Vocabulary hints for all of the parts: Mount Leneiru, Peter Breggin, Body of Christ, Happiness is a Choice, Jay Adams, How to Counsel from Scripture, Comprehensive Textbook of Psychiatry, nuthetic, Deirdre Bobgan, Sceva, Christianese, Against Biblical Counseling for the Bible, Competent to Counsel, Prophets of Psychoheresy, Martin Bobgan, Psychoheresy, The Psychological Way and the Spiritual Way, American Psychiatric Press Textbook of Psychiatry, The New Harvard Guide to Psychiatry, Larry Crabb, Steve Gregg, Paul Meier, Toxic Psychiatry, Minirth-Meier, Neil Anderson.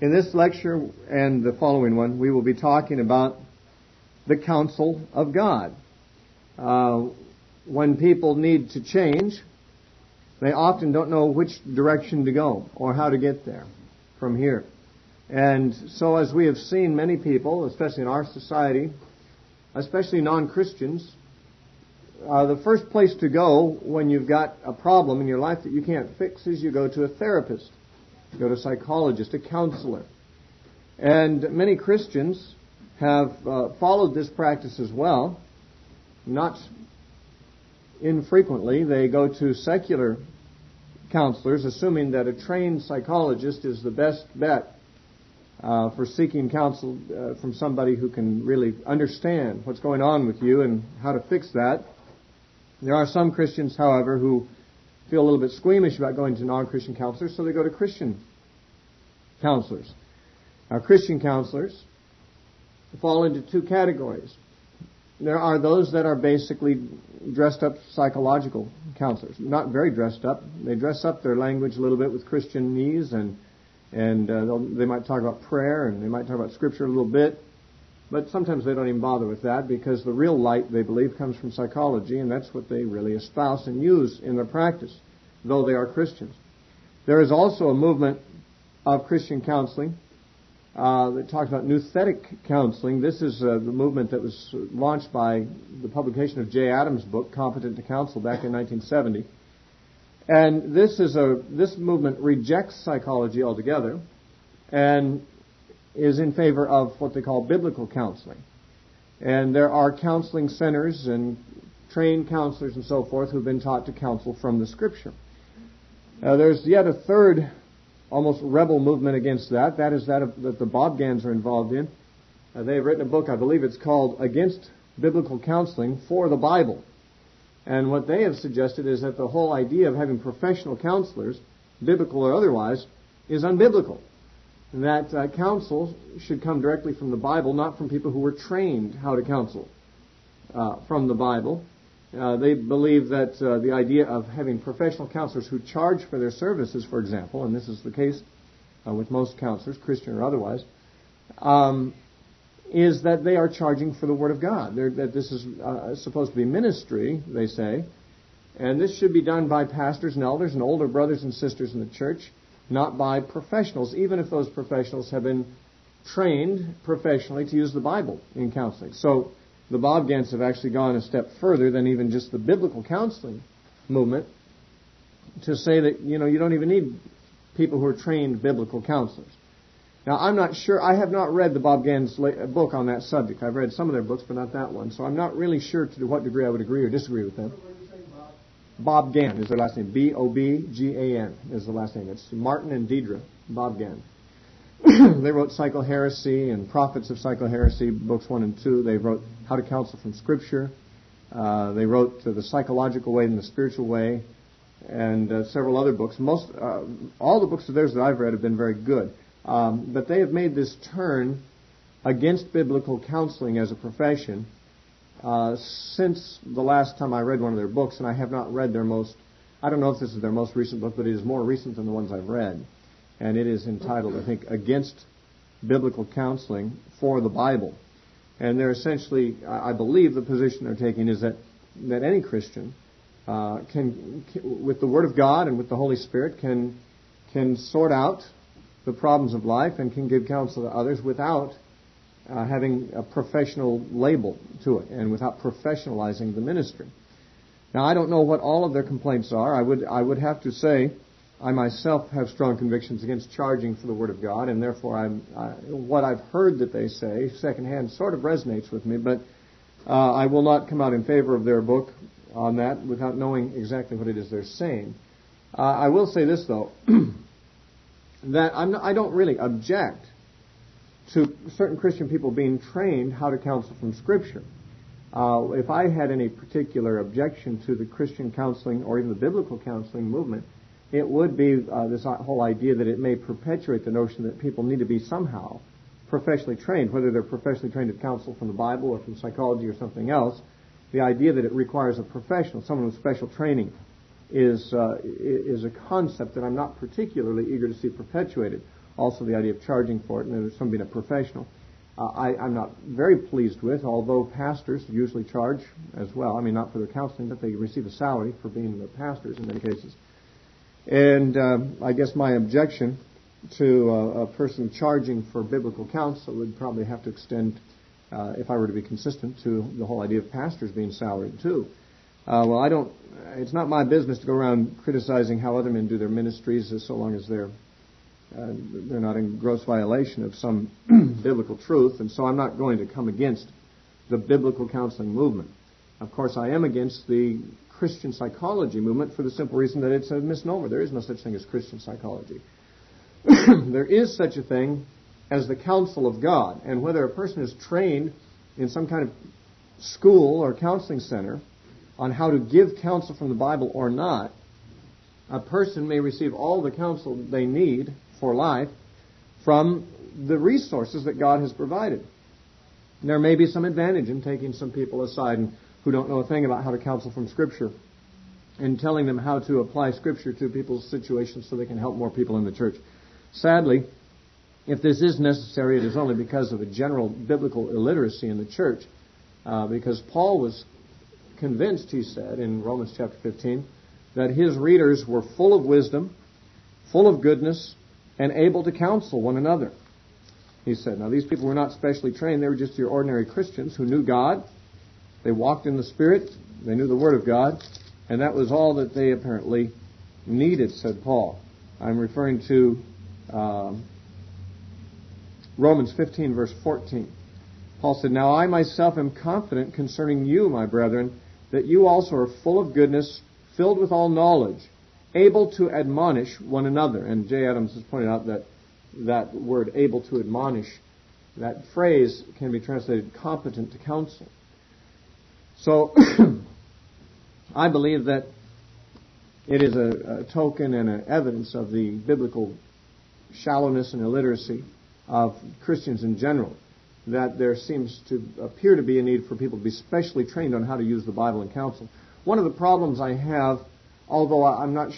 In this lecture and the following one, we will be talking about the counsel of God. When people need to change, they often don't know which direction to go or how to get there from here. And so as we have seen many people, especially in our society, especially non-Christians, the first place to go when you've got a problem in your life that you can't fix is you go to a therapist, you go to a psychologist, a counselor. And many Christians have followed this practice as well. Not infrequently, they go to secular counselors, assuming that a trained psychologist is the best bet for seeking counsel from somebody who can really understand what's going on with you and how to fix that. There are some Christians, however, who feel a little bit squeamish about going to non-Christian counselors, so they go to Christian counselors. Now, Christian counselors fall into two categories. There are those that are basically dressed-up psychological counselors. Not very dressed up. They dress up their language a little bit with Christianese, and they might talk about prayer, and they might talk about Scripture a little bit. But sometimes they don't even bother with that, because the real light, they believe, comes from psychology, and that's what they really espouse and use in their practice, though they are Christians. There is also a movement of Christian counseling that talks about nuthetic counseling. This is the movement that was launched by the publication of Jay Adams' book, Competent to Counsel, back in 1970. And this movement rejects psychology altogether and is in favor of what they call biblical counseling. And there are counseling centers and trained counselors and so forth who've been taught to counsel from the Scripture. There's yet a third almost rebel movement against that. That is that the Bobgans are involved in. They've written a book, I believe it's called Against Biblical Counseling for the Bible. And what they have suggested is that the whole idea of having professional counselors, biblical or otherwise, is unbiblical. And that counsel should come directly from the Bible, not from people who were trained how to counsel from the Bible. They believe that the idea of having professional counselors who charge for their services, for example, and this is the case with most counselors, Christian or otherwise, is that they are charging for the Word of God. That this is supposed to be ministry, they say, and this should be done by pastors and elders and older brothers and sisters in the church, not by professionals, even if those professionals have been trained professionally to use the Bible in counseling. So the Bobgans have actually gone a step further than even just the biblical counseling movement to say that, you don't even need people who are trained biblical counselors. Now, I'm not sure. I have not read the Bobgan's book on that subject. I've read some of their books, but not that one. So I'm not really sure to what degree I would agree or disagree with them. Bobgan is their last name. B-O-B-G-A-N is the last name. It's Martin and Deirdre Bobgan. They wrote Psychoheresy and Prophets of Psychoheresy, books 1 and 2. They wrote How to Counsel from Scripture. They wrote The Psychological Way and the Spiritual Way, and several other books. All the books of theirs that I've read have been very good. But they have made this turn against biblical counseling as a profession since the last time I read one of their books, and I have not read their most, I don't know if this is their most recent book, but it is more recent than the ones I've read. And it is entitled, I think, Against Biblical Counseling for the Bible. And they're essentially, I believe the position they're taking is that any Christian can, with the Word of God and with the Holy Spirit, can sort out the problems of life and can give counsel to others without having a professional label to it and without professionalizing the ministry. Now, I don't know what all of their complaints are. I would have to say I myself have strong convictions against charging for the Word of God, and therefore what I've heard that they say secondhand sort of resonates with me, but I will not come out in favor of their book on that without knowing exactly what it is they're saying. I will say this, though, that I don't really object to certain Christian people being trained how to counsel from Scripture. If I had any particular objection to the Christian counseling or even the biblical counseling movement, it would be this whole idea that it may perpetuate the notion that people need to be somehow professionally trained, whether they're professionally trained at counsel from the Bible or from psychology or something else. The idea that it requires a professional, someone with special training, is a concept that I'm not particularly eager to see perpetuated. also the idea of charging for it, and there's some being a professional. I'm not very pleased with, although pastors usually charge as well. I mean, not for their counseling, but they receive a salary for being the pastors in many cases. And I guess my objection to a person charging for biblical counsel would probably have to extend, if I were to be consistent, to the whole idea of pastors being salaried too. Well, I don't. It's not my business to go around criticizing how other men do their ministries, so long as they're not in gross violation of some biblical truth, and so I'm not going to come against the biblical counseling movement. Of course, I am against the Christian psychology movement for the simple reason that it's a misnomer. There is no such thing as Christian psychology. There is such a thing as the counsel of God, and whether a person is trained in some kind of school or counseling center on how to give counsel from the Bible or not, a person may receive all the counsel they need for life from the resources that God has provided. And there may be some advantage in taking some people aside who don't know a thing about how to counsel from Scripture and telling them how to apply Scripture to people's situations so they can help more people in the church. Sadly, if this is necessary, it is only because of a general biblical illiteracy in the church, because Paul was convinced, he said, in Romans chapter 15, that his readers were full of wisdom, full of goodness, and able to counsel one another. He said, now these people were not specially trained. They were just your ordinary Christians who knew God. They walked in the Spirit. They knew the Word of God. And that was all that they apparently needed, said Paul. I'm referring to Romans 15, verse 14. Paul said, now I myself am confident concerning you, my brethren, that you also are full of goodness, filled with all knowledge, able to admonish one another. And Jay Adams has pointed out that that word, able to admonish, that phrase can be translated competent to counsel. So I believe that it is a token and an evidence of the biblical shallowness and illiteracy of Christians in general that there seems to appear to be a need for people to be specially trained on how to use the Bible in counsel. One of the problems I have, although I'm not,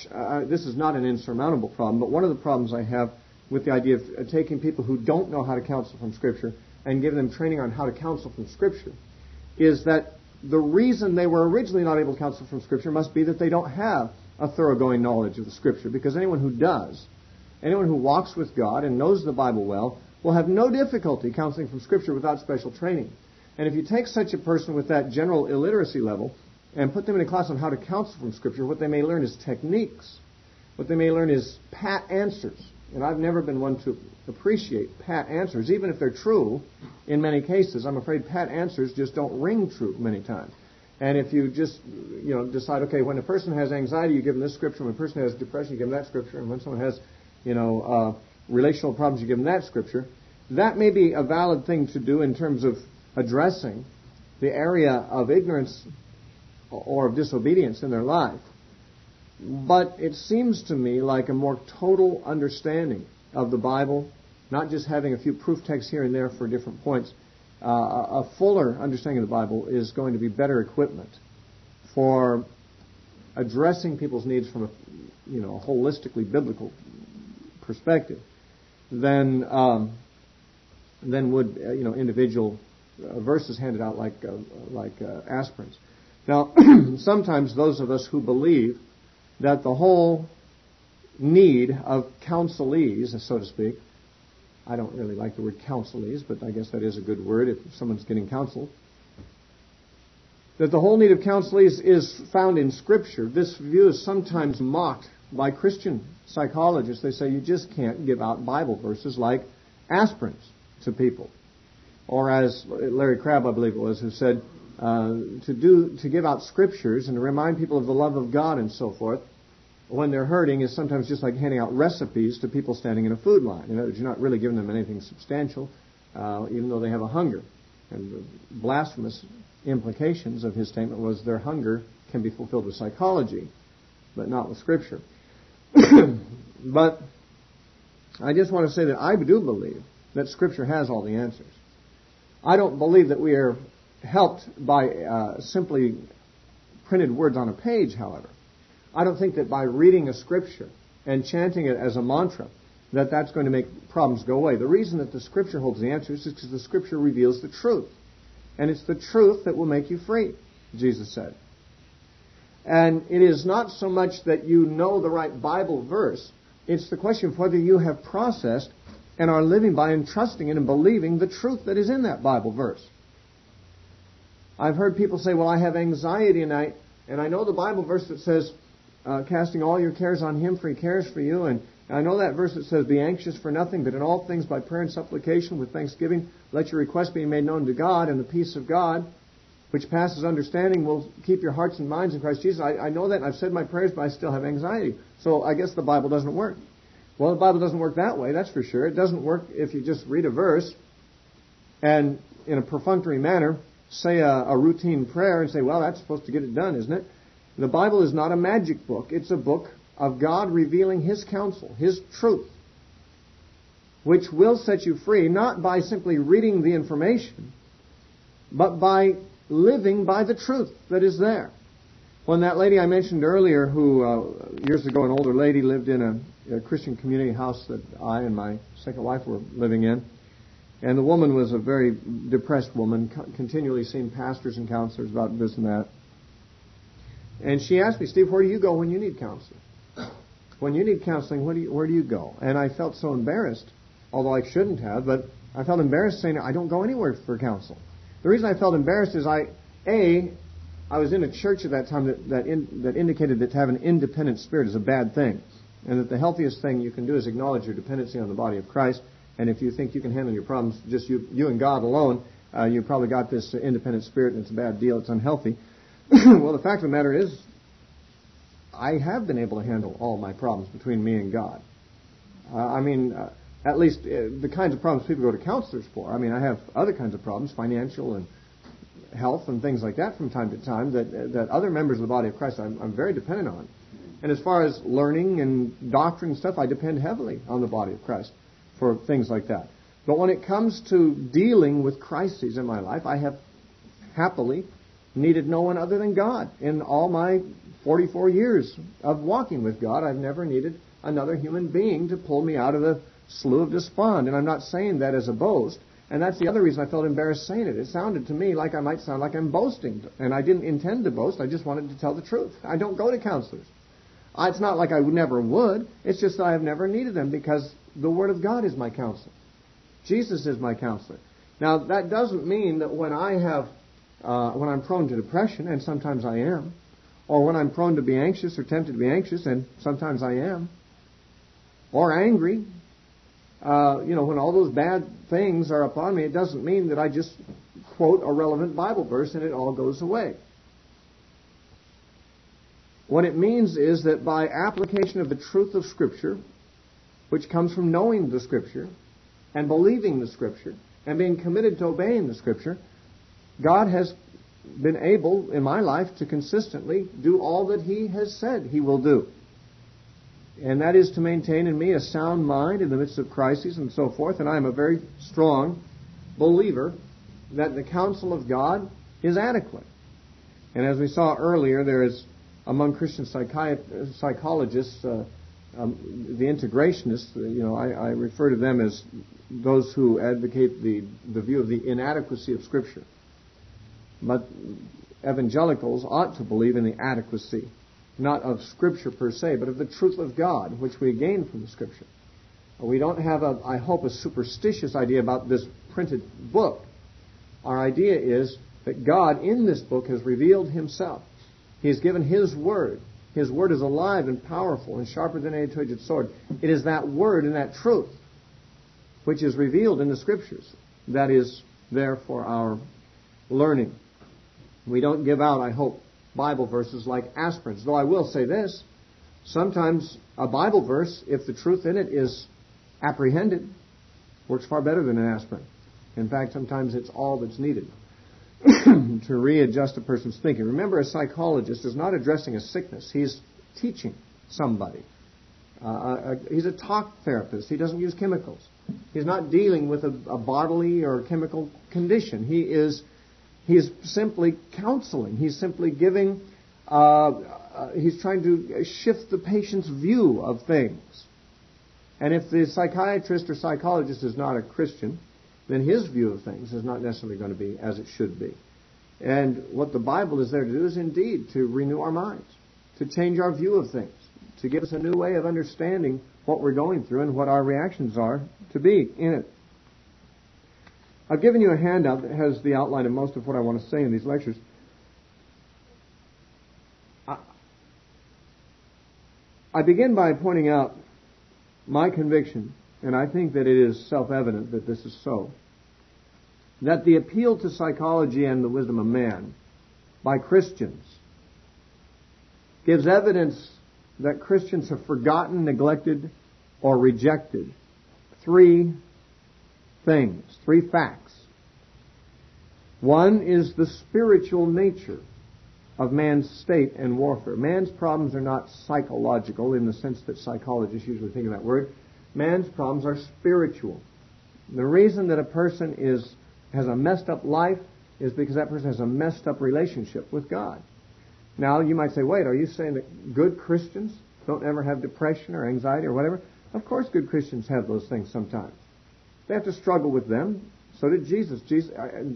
this is not an insurmountable problem, but one of the problems I have with the idea of taking people who don't know how to counsel from Scripture and giving them training on how to counsel from Scripture is that the reason they were originally not able to counsel from Scripture must be that they don't have a thoroughgoing knowledge of the Scripture, because anyone who does, anyone who walks with God and knows the Bible well, will have no difficulty counseling from Scripture without special training. And if you take such a person with that general illiteracy level and put them in a class on how to counsel from Scripture, what they may learn is techniques. What they may learn is pat answers. And I've never been one to appreciate pat answers, even if they're true in many cases. I'm afraid pat answers just don't ring true many times. And if you just, you know, decide, okay, when a person has anxiety, you give them this Scripture. When a person has depression, you give them that Scripture. And when someone has, you know, relational problems, you give them that Scripture. That may be a valid thing to do in terms of addressing the area of ignorance or of disobedience in their life. But it seems to me like a more total understanding of the Bible, not just having a few proof texts here and there for different points, a fuller understanding of the Bible is going to be better equipment for addressing people's needs from a, you know, holistically biblical perspective than would, you know, individual verses handed out like aspirins. Now, sometimes those of us who believe that the whole need of counselees, so to speak, I don't really like the word counselees, but I guess that is a good word if someone's getting counsel, that the whole need of counselees is found in Scripture. This view is sometimes mocked by Christian psychologists. They say you just can't give out Bible verses like aspirins to people. Or as Larry Crabb, I believe it was, who said, to give out Scriptures and to remind people of the love of God and so forth when they're hurting is sometimes just like handing out recipes to people standing in a food line. In other words, you're not really giving them anything substantial, even though they have a hunger. And the blasphemous implications of his statement was their hunger can be fulfilled with psychology, but not with Scripture. But I just want to say that I do believe that Scripture has all the answers. I don't believe that we are helped by simply printed words on a page, however. I don't think that by reading a Scripture and chanting it as a mantra that that's going to make problems go away. The reason that the Scripture holds the answers is because the Scripture reveals the truth. And it's the truth that will make you free, Jesus said. And it is not so much that you know the right Bible verse. It's the question of whether you have processed and are living by and trusting in and believing the truth that is in that Bible verse. I've heard people say, well, I have anxiety and I know the Bible verse that says, casting all your cares on Him, for He cares for you. And I know that verse that says, be anxious for nothing, but in all things by prayer and supplication with thanksgiving, let your requests be made known to God, and the peace of God, which passes understanding, will keep your hearts and minds in Christ Jesus. I know that, and I've said my prayers, but I still have anxiety. So I guess the Bible doesn't work. Well, the Bible doesn't work that way, that's for sure. It doesn't work if you just read a verse and in a perfunctory manner say a routine prayer and say, well, that's supposed to get it done, isn't it? The Bible is not a magic book. It's a book of God revealing His counsel, His truth, which will set you free, not by simply reading the information, but by living by the truth that is there. When that lady I mentioned earlier, who years ago, an older lady, lived in a Christian community house that I and my second wife were living in, and the woman was a very depressed woman, continually seeing pastors and counselors about this and that. And she asked me, Steve, where do you go when you need counseling? When you need counseling, where do you go? And I felt so embarrassed, although I shouldn't have, but I felt embarrassed saying I don't go anywhere for counsel. The reason I felt embarrassed is I was in a church at that time that indicated that to have an independent spirit is a bad thing, and that the healthiest thing you can do is acknowledge your dependency on the body of Christ. And if you think you can handle your problems just you and God alone, you probably got this independent spirit, and it's a bad deal. It's unhealthy. Well, the fact of the matter is, I have been able to handle all my problems between me and God. At least the kinds of problems people go to counselors for. I mean, I have other kinds of problems, financial and health and things like that from time to time, that other members of the body of Christ I'm very dependent on. And as far as learning and doctrine and stuff, I depend heavily on the body of Christ for things like that. But when it comes to dealing with crises in my life, I have happily needed no one other than God. In all my 44 years of walking with God, I've never needed another human being to pull me out of the slough of despond. And I'm not saying that as a boast. And that's the other reason I felt embarrassed saying it. It sounded to me like I might sound like I'm boasting. And I didn't intend to boast. I just wanted to tell the truth. I don't go to counselors. It's not like I never would. It's just that I have never needed them because the Word of God is my counselor. Jesus is my counselor. Now, that doesn't mean that when I'm prone to depression, and sometimes I am, or when I'm prone to be anxious or tempted to be anxious, and sometimes I am, or angry, when all those bad things are upon me, it doesn't mean that I just quote a relevant Bible verse and it all goes away. What it means is that by application of the truth of Scripture, which comes from knowing the Scripture and believing the Scripture and being committed to obeying the Scripture, God has been able in my life to consistently do all that He has said He will do. And that is to maintain in me a sound mind in the midst of crises and so forth. And I am a very strong believer that the counsel of God is adequate. And as we saw earlier, there is among Christian psychologists, the integrationists, I refer to them as those who advocate the view of the inadequacy of Scripture. But evangelicals ought to believe in the adequacy, not of Scripture per se, but of the truth of God, which we gain from the Scripture. We don't have, I hope, a superstitious idea about this printed book. Our idea is that God in this book has revealed Himself. He has given His Word. His Word is alive and powerful and sharper than any two-edged sword. It is that Word and that truth which is revealed in the Scriptures that is there for our learning. We don't give out, I hope, Bible verses like aspirins. Though I will say this, sometimes a Bible verse, if the truth in it is apprehended, works far better than an aspirin. In fact, sometimes it's all that's needed to readjust a person's thinking. Remember, a psychologist is not addressing a sickness. He's teaching somebody. He's a talk therapist. He doesn't use chemicals. He's not dealing with a bodily or chemical condition. He's simply counseling. He's simply giving, he's trying to shift the patient's view of things. And if the psychiatrist or psychologist is not a Christian, then his view of things is not necessarily going to be as it should be. And what the Bible is there to do is indeed to renew our minds, to change our view of things, to give us a new way of understanding what we're going through and what our reactions are to be in it. I've given you a handout that has the outline of most of what I want to say in these lectures. I begin by pointing out my conviction, and I think that it is self-evident that this is so, that the appeal to psychology and the wisdom of man by Christians gives evidence that Christians have forgotten, neglected, or rejected three things, three facts. One is the spiritual nature of man's state and warfare. Man's problems are not psychological in the sense that psychologists usually think of that word. Man's problems are spiritual. The reason that a person has a messed up life is because that person has a messed up relationship with God. Now, you might say, wait, are you saying that good Christians don't ever have depression or anxiety or whatever? Of course good Christians have those things sometimes. They have to struggle with them. So did Jesus.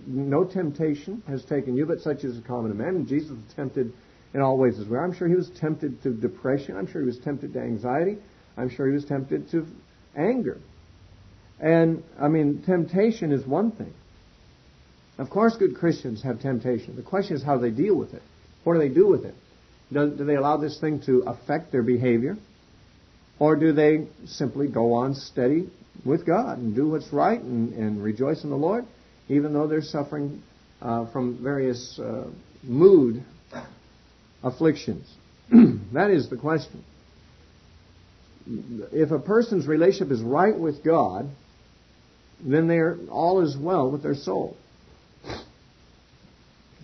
No temptation has taken you, but such is common to man. And Jesus was tempted in all ways as well. I'm sure he was tempted to depression. I'm sure he was tempted to anxiety. I'm sure he was tempted to anger. And, I mean, temptation is one thing. Of course good Christians have temptation. The question is how they deal with it. What do they do with it? Do they allow this thing to affect their behavior? Or do they simply go on steady with God and do what's right and rejoice in the Lord, even though they're suffering from various mood afflictions? That is the question. If a person's relationship is right with God, then all is well with their soul.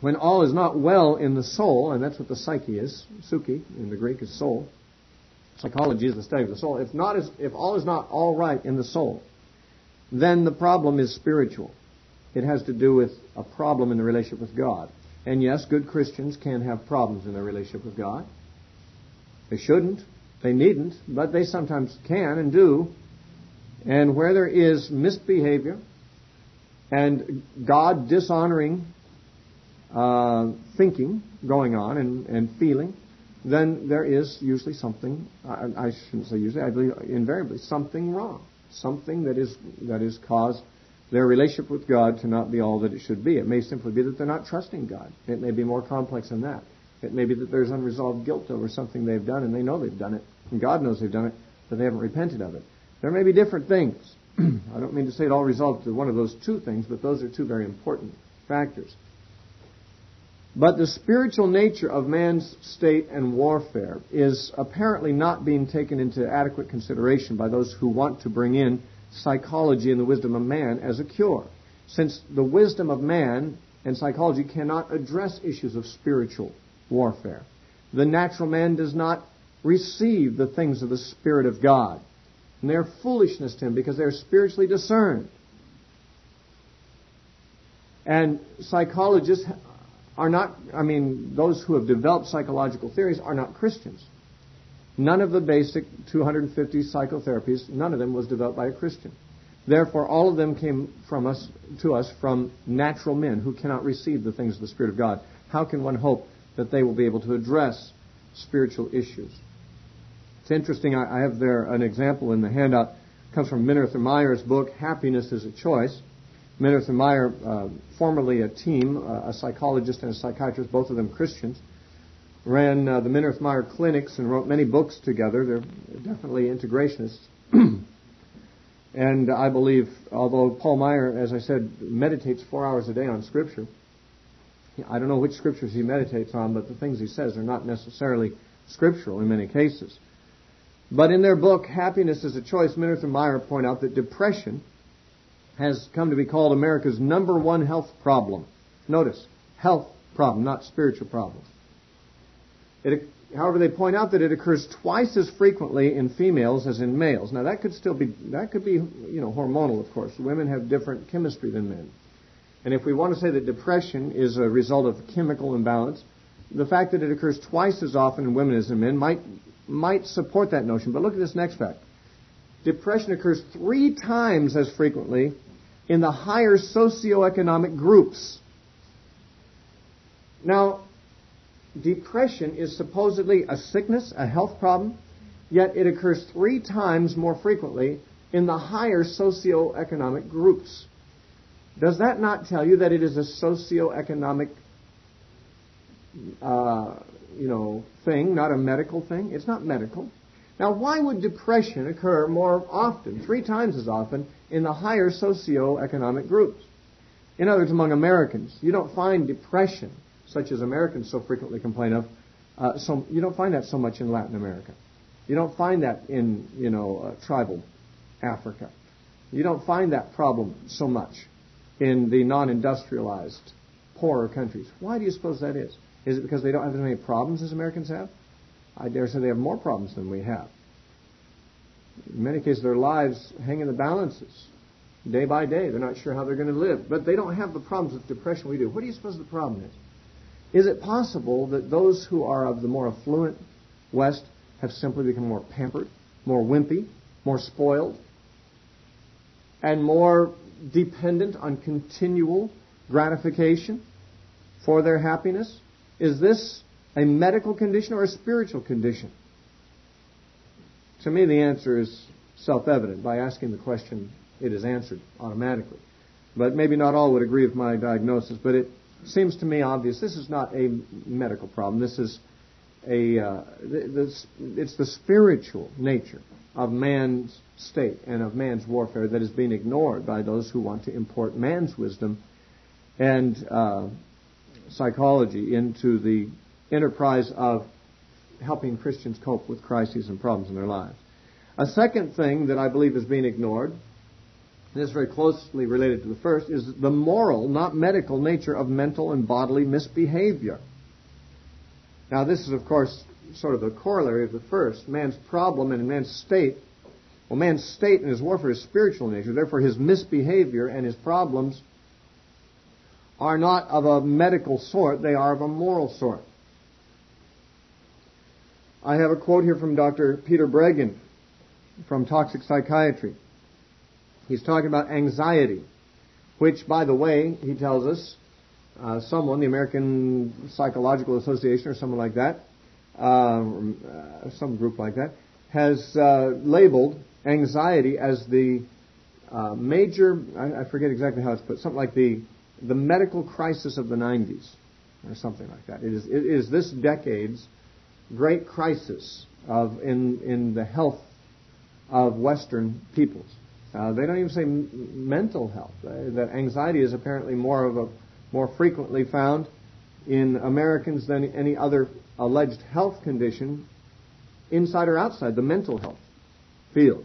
When all is not well in the soul, and that's what the psyche is, psyche in the Greek is soul. Psychology is the study of the soul. If all is not all right in the soul, then the problem is spiritual. It has to do with a problem in the relationship with God. And yes, good Christians can have problems in their relationship with God. They shouldn't, they needn't, but they sometimes can and do. And where there is misbehavior and God dishonoring thinking going on and feeling, then there is usually something, I shouldn't say usually, I believe invariably, something wrong. Something that is caused their relationship with God to not be all that it should be. It may simply be that they're not trusting God. It may be more complex than that. It may be that there's unresolved guilt over something they've done and they know they've done it, and God knows they've done it, but they haven't repented of it. There may be different things. I don't mean to say it all resolves to one of those two things, but those are two very important factors. But the spiritual nature of man's state and warfare is apparently not being taken into adequate consideration by those who want to bring in psychology and the wisdom of man as a cure, since the wisdom of man and psychology cannot address issues of spiritual warfare. The natural man does not receive the things of the Spirit of God, and they are foolishness to him because they are spiritually discerned. And psychologists those who have developed psychological theories are not Christians. None of the basic 250 psychotherapies, none of them was developed by a Christian. Therefore, all of them came to us from natural men who cannot receive the things of the Spirit of God. How can one hope that they will be able to address spiritual issues? It's interesting, I have there an example in the handout. It comes from Minirth-Meier's book, Happiness is a Choice. Minirth-Meier, formerly a team, a psychologist and a psychiatrist, both of them Christians, ran the Minirth-Meier clinics and wrote many books together. They're definitely integrationists. And I believe, although Paul Meier, as I said, meditates 4 hours a day on Scripture, I don't know which Scriptures he meditates on, but the things he says are not necessarily scriptural in many cases. But in their book, Happiness is a Choice, Minirth-Meier point out that depression has come to be called America's #1 health problem. Notice, health problem, not spiritual problem. However, they point out that it occurs twice as frequently in females as in males. Now, that could be hormonal, of course. Women have different chemistry than men. And if we want to say that depression is a result of chemical imbalance, the fact that it occurs twice as often in women as in men might support that notion. But look at this next fact. Depression occurs 3 times as frequently in the higher socioeconomic groups. Now, depression is supposedly a sickness, a health problem, yet it occurs 3 times more frequently in the higher socioeconomic groups. Does that not tell you that it is a socioeconomic thing, not a medical thing? It's not medical. Now, why would depression occur more often, 3 times as often, in the higher socioeconomic groups? In other words, among Americans, you don't find depression, such as Americans so frequently complain of, you don't find that so much in Latin America. You don't find that in, tribal Africa. You don't find that problem so much in the non-industrialized, poorer countries. Why do you suppose that is? Is it because they don't have as many problems as Americans have? I dare say they have more problems than we have. In many cases, their lives hang in the balances. Day by day, they're not sure how they're going to live. But they don't have the problems with depression we do. What do you suppose the problem is? Is it possible that those who are of the more affluent West have simply become more pampered, more wimpy, more spoiled, and more dependent on continual gratification for their happiness? Is this a medical condition or a spiritual condition? To me, the answer is self-evident. By asking the question, it is answered automatically. But maybe not all would agree with my diagnosis, but it seems to me obvious. This is not a medical problem. This is it's the spiritual nature of man's state and of man's warfare that is being ignored by those who want to import man's wisdom and psychology into the enterprise of helping Christians cope with crises and problems in their lives. A second thing that I believe is being ignored, and is very closely related to the first, is the moral, not medical, nature of mental and bodily misbehavior. Now, this is, of course, sort of a corollary of the first. Man's problem and man's state, well, man's state and his warfare is spiritual in nature. Therefore, his misbehavior and his problems are not of a medical sort. They are of a moral sort. I have a quote here from Dr. Peter Breggin from Toxic Psychiatry. He's talking about anxiety, which, by the way, he tells us, someone, the American Psychological Association or someone like that, some group like that, has labeled anxiety as the major, I forget exactly how it's put, something like the medical crisis of the 90s or something like that. It is this decade's great crisis in the health of Western peoples. They don't even say mental health. That anxiety is apparently more frequently found in Americans than any other alleged health condition, inside or outside the mental health field.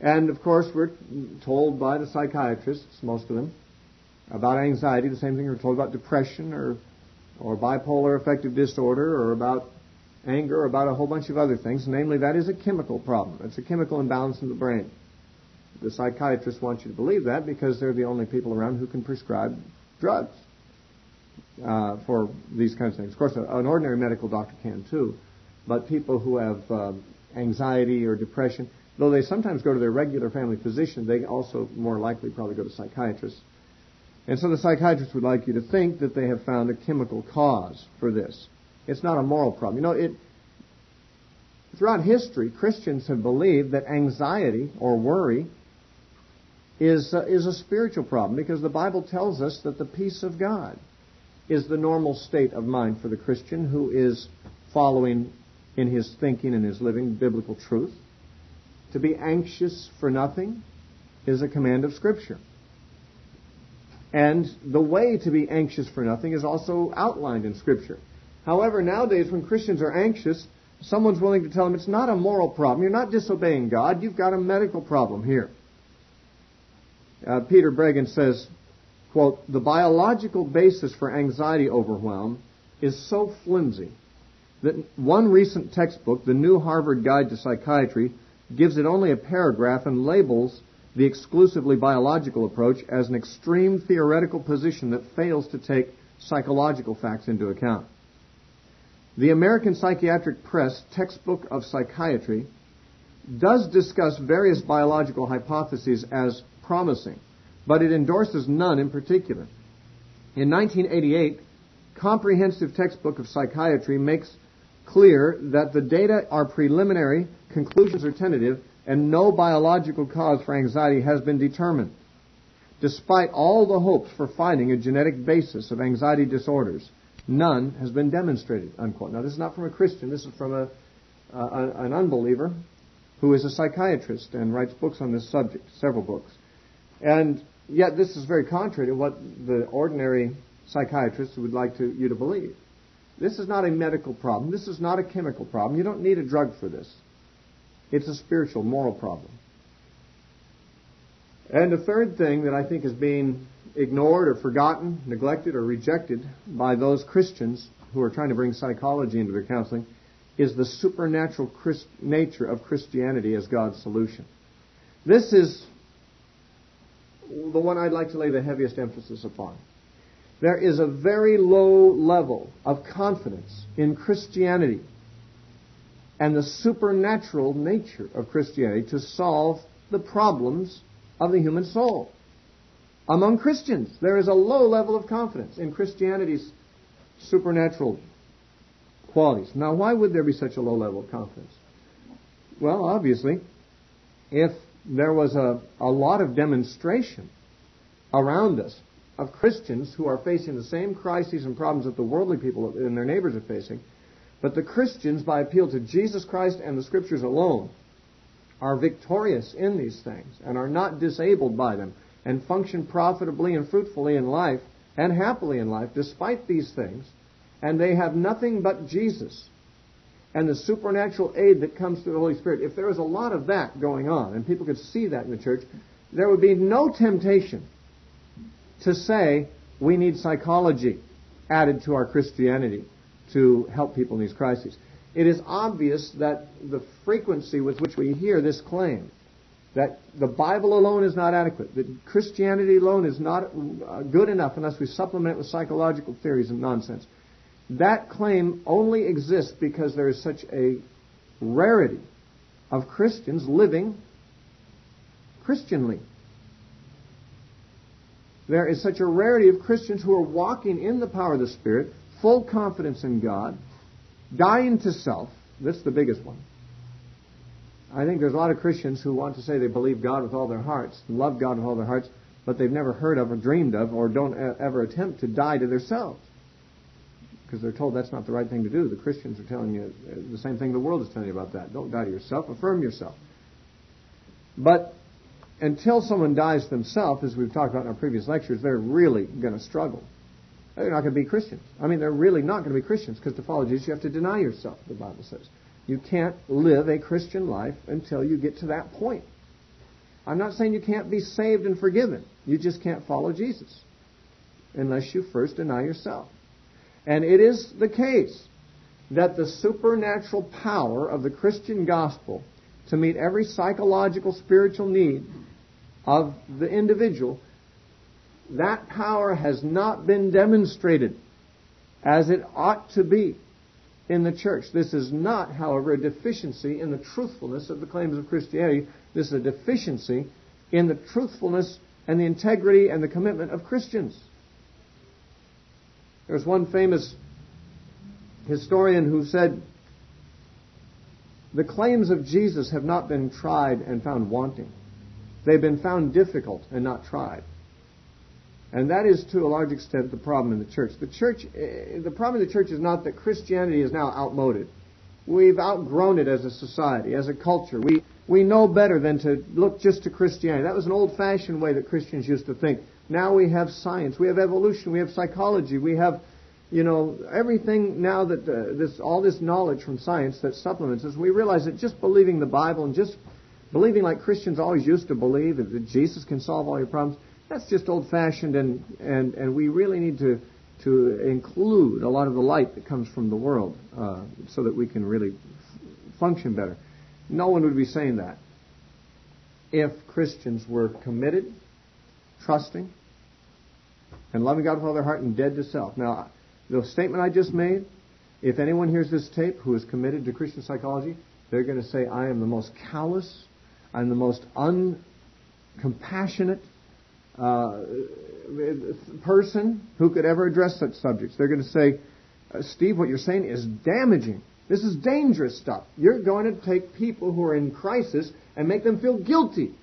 And of course, we're told by the psychiatrists, most of them, about anxiety, the same thing we're told about depression or bipolar affective disorder or about anger, or about a whole bunch of other things. Namely, that is a chemical problem. It's a chemical imbalance in the brain. The psychiatrists want you to believe that because they're the only people around who can prescribe drugs for these kinds of things. Of course, an ordinary medical doctor can too, but people who have anxiety or depression, though they sometimes go to their regular family physician, they also more likely probably go to psychiatrists. And so the psychiatrists would like you to think that they have found a chemical cause for this. It's not a moral problem. Throughout history, Christians have believed that anxiety or worry is a spiritual problem, because the Bible tells us that the peace of God is the normal state of mind for the Christian who is following in his thinking and his living biblical truth. To be anxious for nothing is a command of Scripture. And the way to be anxious for nothing is also outlined in Scripture. However, nowadays when Christians are anxious, someone's willing to tell them it's not a moral problem. You're not disobeying God. You've got a medical problem here. Peter Breggin says, quote, "The biological basis for anxiety overwhelm is so flimsy that one recent textbook, The New Harvard Guide to Psychiatry, gives it only a paragraph and labels the exclusively biological approach as an extreme theoretical position that fails to take psychological facts into account. The American Psychiatric Press Textbook of Psychiatry does discuss various biological hypotheses as promising, but it endorses none in particular. In 1988, Comprehensive Textbook of Psychiatry makes clear that the data are preliminary, conclusions are tentative, and no biological cause for anxiety has been determined, despite all the hopes for finding a genetic basis of anxiety disorders. None has been demonstrated, unquote. Now, this is not from a Christian. This is from an unbeliever who is a psychiatrist and writes books on this subject, several books. And yet this is very contrary to what the ordinary psychiatrist would like you to believe. This is not a medical problem. This is not a chemical problem. You don't need a drug for this. It's a spiritual, moral problem. And the third thing that I think is being ignored or forgotten, neglected or rejected by those Christians who are trying to bring psychology into their counseling is the supernatural nature of Christianity as God's solution. This is the one I'd like to lay the heaviest emphasis upon. There is a very low level of confidence in Christianity and the supernatural nature of Christianity to solve the problems of the human soul. Among Christians, there is a low level of confidence in Christianity's supernatural qualities. Now, why would there be such a low level of confidence? Well, obviously, if there was a lot of demonstration around us of Christians who are facing the same crises and problems that the worldly people and their neighbors are facing, but the Christians, by appeal to Jesus Christ and the Scriptures alone, are victorious in these things and are not disabled by them and function profitably and fruitfully in life and happily in life despite these things, and they have nothing but Jesus and the supernatural aid that comes through the Holy Spirit. If there was a lot of that going on and people could see that in the church, there would be no temptation to say we need psychology added to our Christianity to help people in these crises. It is obvious that the frequency with which we hear this claim, that the Bible alone is not adequate, that Christianity alone is not good enough unless we supplement it with psychological theories and nonsense, that claim only exists because there is such a rarity of Christians living Christianly. There is such a rarity of Christians who are walking in the power of the Spirit, full confidence in God, dying to self. That's the biggest one. I think there's a lot of Christians who want to say they believe God with all their hearts, love God with all their hearts, but they've never heard of or dreamed of or don't ever attempt to die to themselves, because they're told that's not the right thing to do. The Christians are telling you the same thing the world is telling you about that. Don't die to yourself. Affirm yourself. But until someone dies themselves, as we've talked about in our previous lectures, they're really going to struggle. They're not going to be Christians. I mean, they're really not going to be Christians, because to follow Jesus, you have to deny yourself, the Bible says. You can't live a Christian life until you get to that point. I'm not saying you can't be saved and forgiven. You just can't follow Jesus unless you first deny yourself. And it is the case that the supernatural power of the Christian gospel to meet every psychological, spiritual need of the individual, that power has not been demonstrated as it ought to be in the church. This is not, however, a deficiency in the truthfulness of the claims of Christianity. This is a deficiency in the truthfulness and the integrity and the commitment of Christians. There's one famous historian who said, "The claims of Jesus have not been tried and found wanting. They've been found difficult and not tried." And that is, to a large extent, the problem in the church. The problem in the church is not that Christianity is now outmoded. We've outgrown it as a society, as a culture. We know better than to look just to Christianity. That was an old-fashioned way that Christians used to think. Now we have science, we have evolution, we have psychology, we have, everything now that all this knowledge from science that supplements us. We realize that just believing the Bible and just believing like Christians always used to believe, that Jesus can solve all your problems, that's just old-fashioned, and we really need to include a lot of the light that comes from the world so that we can really function better. No one would be saying that if Christians were committed, trusting, and loving God with all their heart and dead to self. Now, the statement I just made, if anyone hears this tape who is committed to Christian psychology, They're going to say, I am the most callous, I'm the most uncompassionate person who could ever address such subjects. They're going to say, Steve, what you're saying is damaging. This is dangerous stuff. You're going to take people who are in crisis and make them feel guilty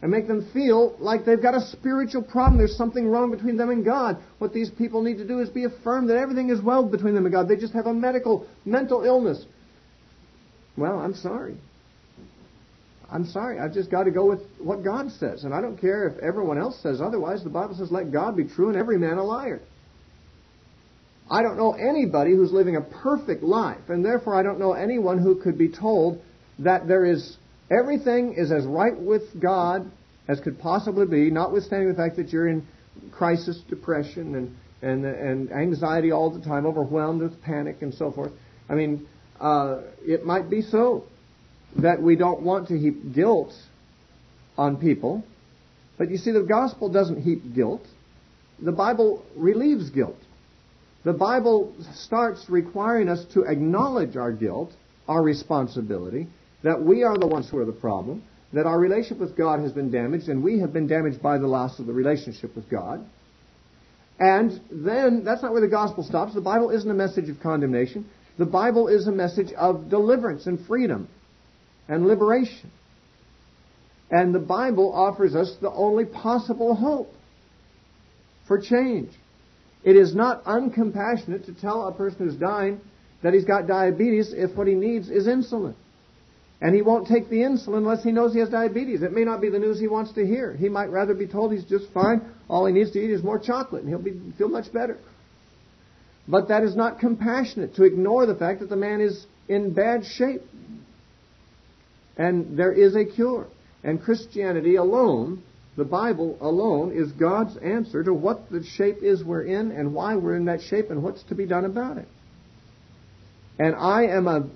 and make them feel like they've got a spiritual problem. There's something wrong between them and God. What these people need to do is be affirmed that everything is well between them and God. They just have a mental illness. Well, I'm sorry. I'm sorry. I've just got to go with what God says. And I don't care if everyone else says otherwise. The Bible says, let God be true and every man a liar. I don't know anybody who's living a perfect life, and therefore I don't know anyone who could be told that everything is as right with God as could possibly be, notwithstanding the fact that you're in crisis, depression, and anxiety all the time, overwhelmed with panic and so forth. I mean, it might be so that we don't want to heap guilt on people, but you see, the gospel doesn't heap guilt. The Bible relieves guilt. The Bible starts requiring us to acknowledge our guilt, our responsibility, that we are the ones who are the problem, that our relationship with God has been damaged, and we have been damaged by the loss of the relationship with God. And then, that's not where the gospel stops. The Bible isn't a message of condemnation. The Bible is a message of deliverance and freedom and liberation. And the Bible offers us the only possible hope for change. It is not uncompassionate to tell a person who's dying that he's got diabetes if what he needs is insulin. And he won't take the insulin unless he knows he has diabetes. It may not be the news he wants to hear. He might rather be told he's just fine. All he needs to eat is more chocolate and he'll feel much better. But that is not compassionate, to ignore the fact that the man is in bad shape. And there is a cure. And Christianity alone, the Bible alone, is God's answer to what the shape is we're in and why we're in that shape and what's to be done about it. And I'm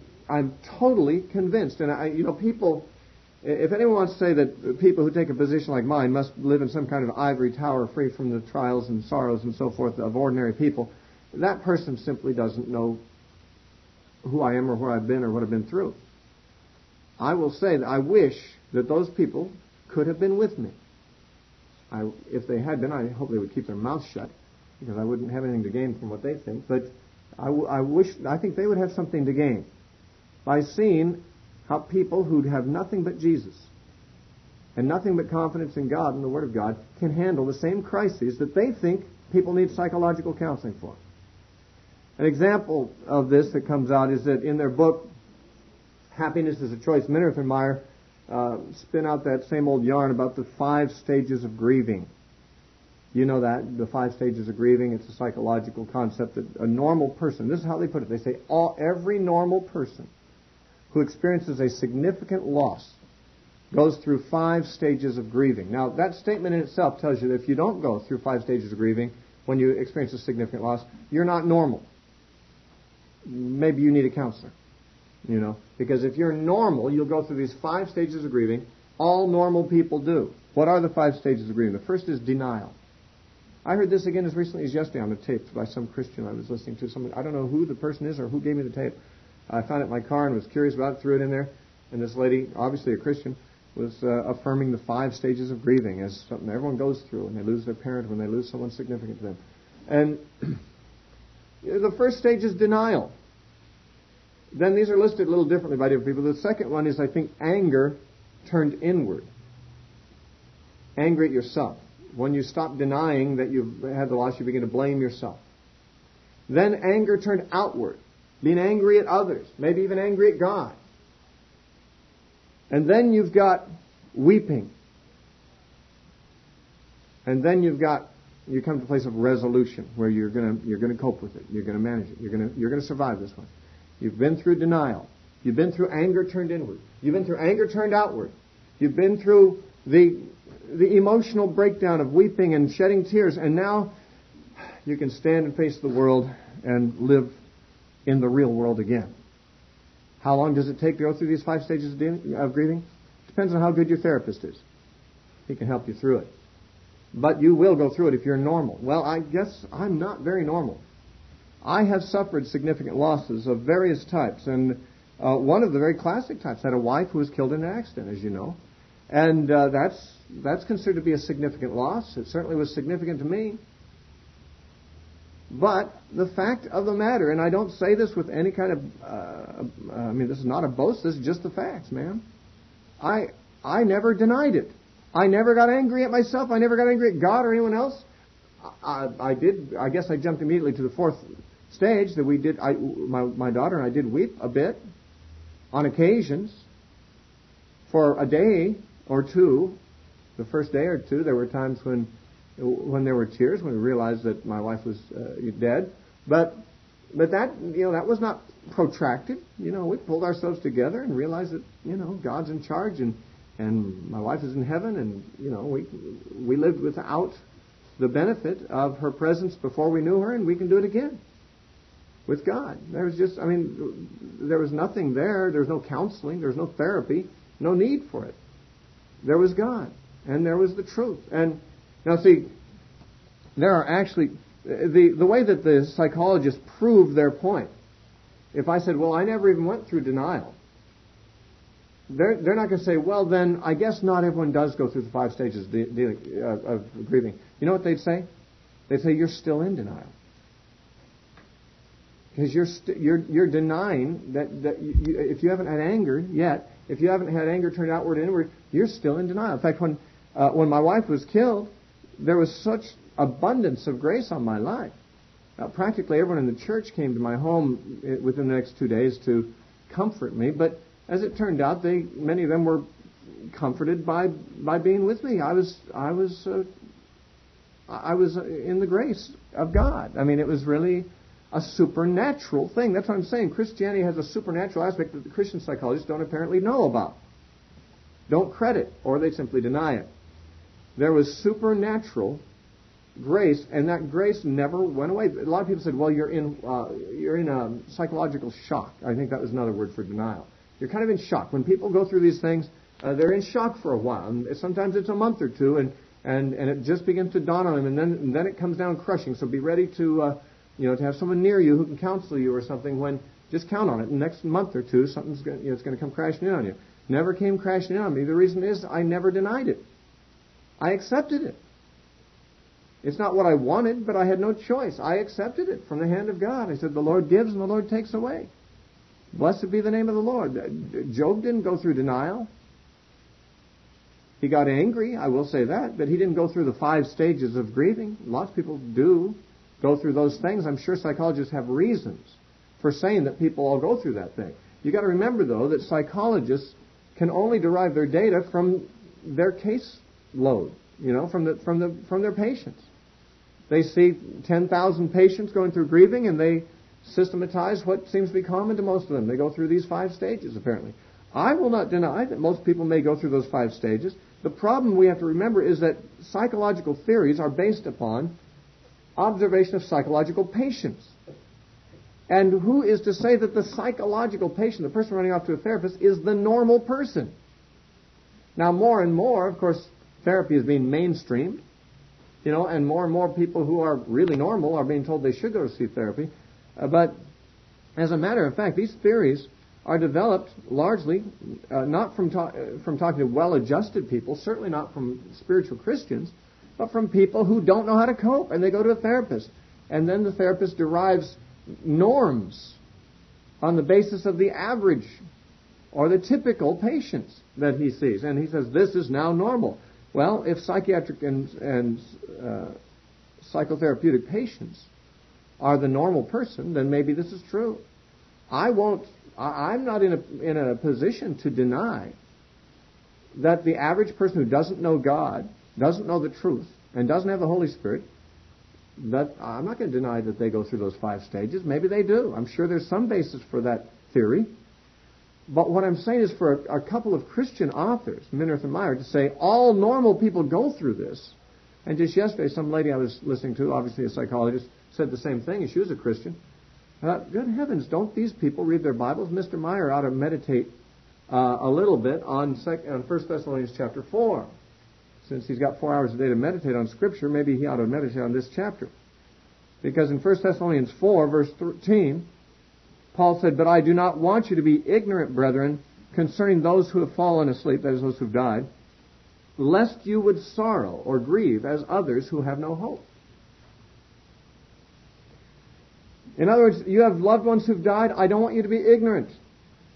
totally convinced. And people, if anyone wants to say that people who take a position like mine must live in some kind of ivory tower free from the trials and sorrows and so forth of ordinary people, that person simply doesn't know who I am or where I've been or what I've been through. I will say that I wish that those people could have been with me. If they had been, I hope they would keep their mouths shut, because I wouldn't have anything to gain from what they think. But I think they would have something to gain by seeing how people who have nothing but Jesus and nothing but confidence in God and the Word of God can handle the same crises that they think people need psychological counseling for. An example of this that comes out is that in their book, Happiness is a Choice, Minirth-Meier spin out that same old yarn about the 5 stages of grieving. You know that, the 5 stages of grieving. It's a psychological concept that a normal person, this is how they put it, they say every normal person who experiences a significant loss goes through 5 stages of grieving. Now, that statement in itself tells you that if you don't go through 5 stages of grieving when you experience a significant loss, you're not normal. Maybe you need a counselor. You know, because if you're normal, you'll go through these 5 stages of grieving. All normal people do. What are the 5 stages of grieving? The first is denial. I heard this again as recently as yesterday on the tape by some Christian I was listening to. I don't know who the person is or who gave me the tape. I found it in my car and was curious about it, threw it in there. And this lady, obviously a Christian, was affirming the 5 stages of grieving as something everyone goes through when they lose their parent, when they lose someone significant to them. And the first stage is denial. Then these are listed a little differently by different people. The second one is, I think, anger turned inward. Anger at yourself. When you stop denying that you've had the loss, you begin to blame yourself. Then anger turned outward. Being angry at others. Maybe even angry at God. And then you've got weeping. And then you come to a place of resolution where you're going to cope with it. You're going to manage it. You're going to survive this one. You've been through denial. You've been through anger turned inward. You've been through anger turned outward. You've been through the emotional breakdown of weeping and shedding tears. And now you can stand and face the world and live in the real world again. How long does it take to go through these 5 stages of grieving? Depends on how good your therapist is. He can help you through it. But you will go through it if you're normal. Well, I guess I'm not very normal. I have suffered significant losses of various types, and One of the very classic types had a wife who was killed in an accident, as you know. And that's considered to be a significant loss. It certainly was significant to me. But the fact of the matter, and I don't say this with any kind of, I mean, this is not a boast, this is just the facts, man. I never denied it. I never got angry at myself. I never got angry at God or anyone else. I did, I guess I jumped immediately to the fourth stage that we did, my daughter and I did weep a bit on occasions for a day or two. The first day or two, there were times when there were tears, when we realized that my wife was dead. But that, you know, that was not protracted. You know, we pulled ourselves together and realized that, you know, God's in charge and my wife is in heaven, and, you know, we lived without the benefit of her presence before we knew her, and we can do it again with God. There was just, I mean, there was nothing there. There was no counseling. There was no therapy. No need for it. There was God, and there was the truth. And now, see, there are actually, the way that the psychologists prove their point, if I said, well, I never even went through denial, they're not going to say, well, then, I guess not everyone does go through the five stages of grieving. You know what they'd say? They'd say, you're still in denial. Because you're denying that if you haven't had anger yet, if you haven't had anger turned outward and inward, you're still in denial. In fact, when my wife was killed, there was such abundance of grace on my life. Practically everyone in the church came to my home within the next 2 days to comfort me. But as it turned out, many of them were comforted by being with me. I was in the grace of God. I mean, it was really a supernatural thing. That's what I'm saying. Christianity has a supernatural aspect that the Christian psychologists don't apparently know about, don't credit, or they simply deny it. There was supernatural grace, and that grace never went away. A lot of people said, well, you're in a psychological shock. I think that was another word for denial. You're kind of in shock. When people go through these things, they're in shock for a while. And sometimes it's a month or two, and it just begins to dawn on them, and then it comes down crushing. So be ready to have someone near you who can counsel you or something. When just count on it. In the next month or two, something's going to, it's going to come crashing in on you. Never came crashing in on me. The reason is I never denied it. I accepted it. It's not what I wanted, but I had no choice. I accepted it from the hand of God. I said, the Lord gives and the Lord takes away. Blessed be the name of the Lord. Job didn't go through denial. He got angry, I will say that, but he didn't go through the five stages of grieving. Lots of people do go through those things. I'm sure psychologists have reasons for saying that people all go through that thing. You got to remember, though, that psychologists can only derive their data from their case load, you know, from their patients. They see 10,000 patients going through grieving, and they systematize what seems to be common to most of them. They go through these five stages, apparently. I will not deny that most people may go through those five stages. The problem we have to remember is that psychological theories are based upon observation of psychological patients. And who is to say that the psychological patient, the person running off to a therapist, is the normal person? Now, more and more, of course, therapy is being mainstreamed, you know, and more people who are really normal are being told they should go to see therapy. But as a matter of fact, these theories are developed largely not from talking to well-adjusted people, certainly not from spiritual Christians, but from people who don't know how to cope, and they go to a therapist. And then the therapist derives norms on the basis of the average or the typical patients that he sees. And he says, this is now normal. Well, if psychiatric and psychotherapeutic patients are the normal person, then maybe this is true. I'm not in a position to deny that the average person who doesn't know God, doesn't know the truth, and doesn't have the Holy Spirit, that I'm not going to deny that they go through those five stages. Maybe they do. I'm sure there's some basis for that theory. But what I'm saying is for a couple of Christian authors, Minirth-Meier, to say all normal people go through this. And just yesterday, some lady I was listening to, obviously a psychologist, said the same thing, and she was a Christian. I thought, good heavens, don't these people read their Bibles? Mr. Meier ought to meditate a little bit on 1 Thessalonians chapter 4. Since he's got 4 hours a day to meditate on Scripture, maybe he ought to meditate on this chapter. Because in 1 Thessalonians 4, verse 13, Paul said, "But I do not want you to be ignorant, brethren, concerning those who have fallen asleep," that is, those who have died, "lest you would sorrow or grieve as others who have no hope." In other words, you have loved ones who've died. I don't want you to be ignorant,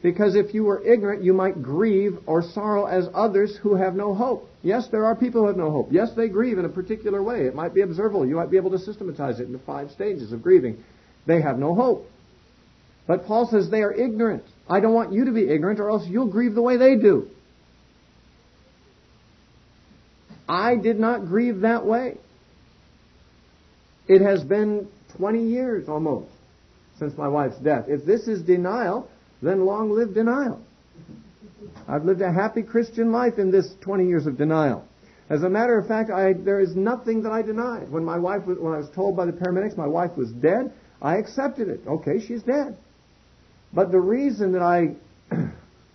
because if you were ignorant, you might grieve or sorrow as others who have no hope. Yes, there are people who have no hope. Yes, they grieve in a particular way. It might be observable. You might be able to systematize it into 5 stages of grieving. They have no hope. But Paul says they are ignorant. I don't want you to be ignorant, or else you'll grieve the way they do. I did not grieve that way. It has been 20 years almost since my wife's death. If this is denial, then long live denial. I've lived a happy Christian life in this 20 years of denial. As a matter of fact, there is nothing that I denied. When I was told by the paramedics my wife was dead, I accepted it. Okay, she's dead. But the reason that I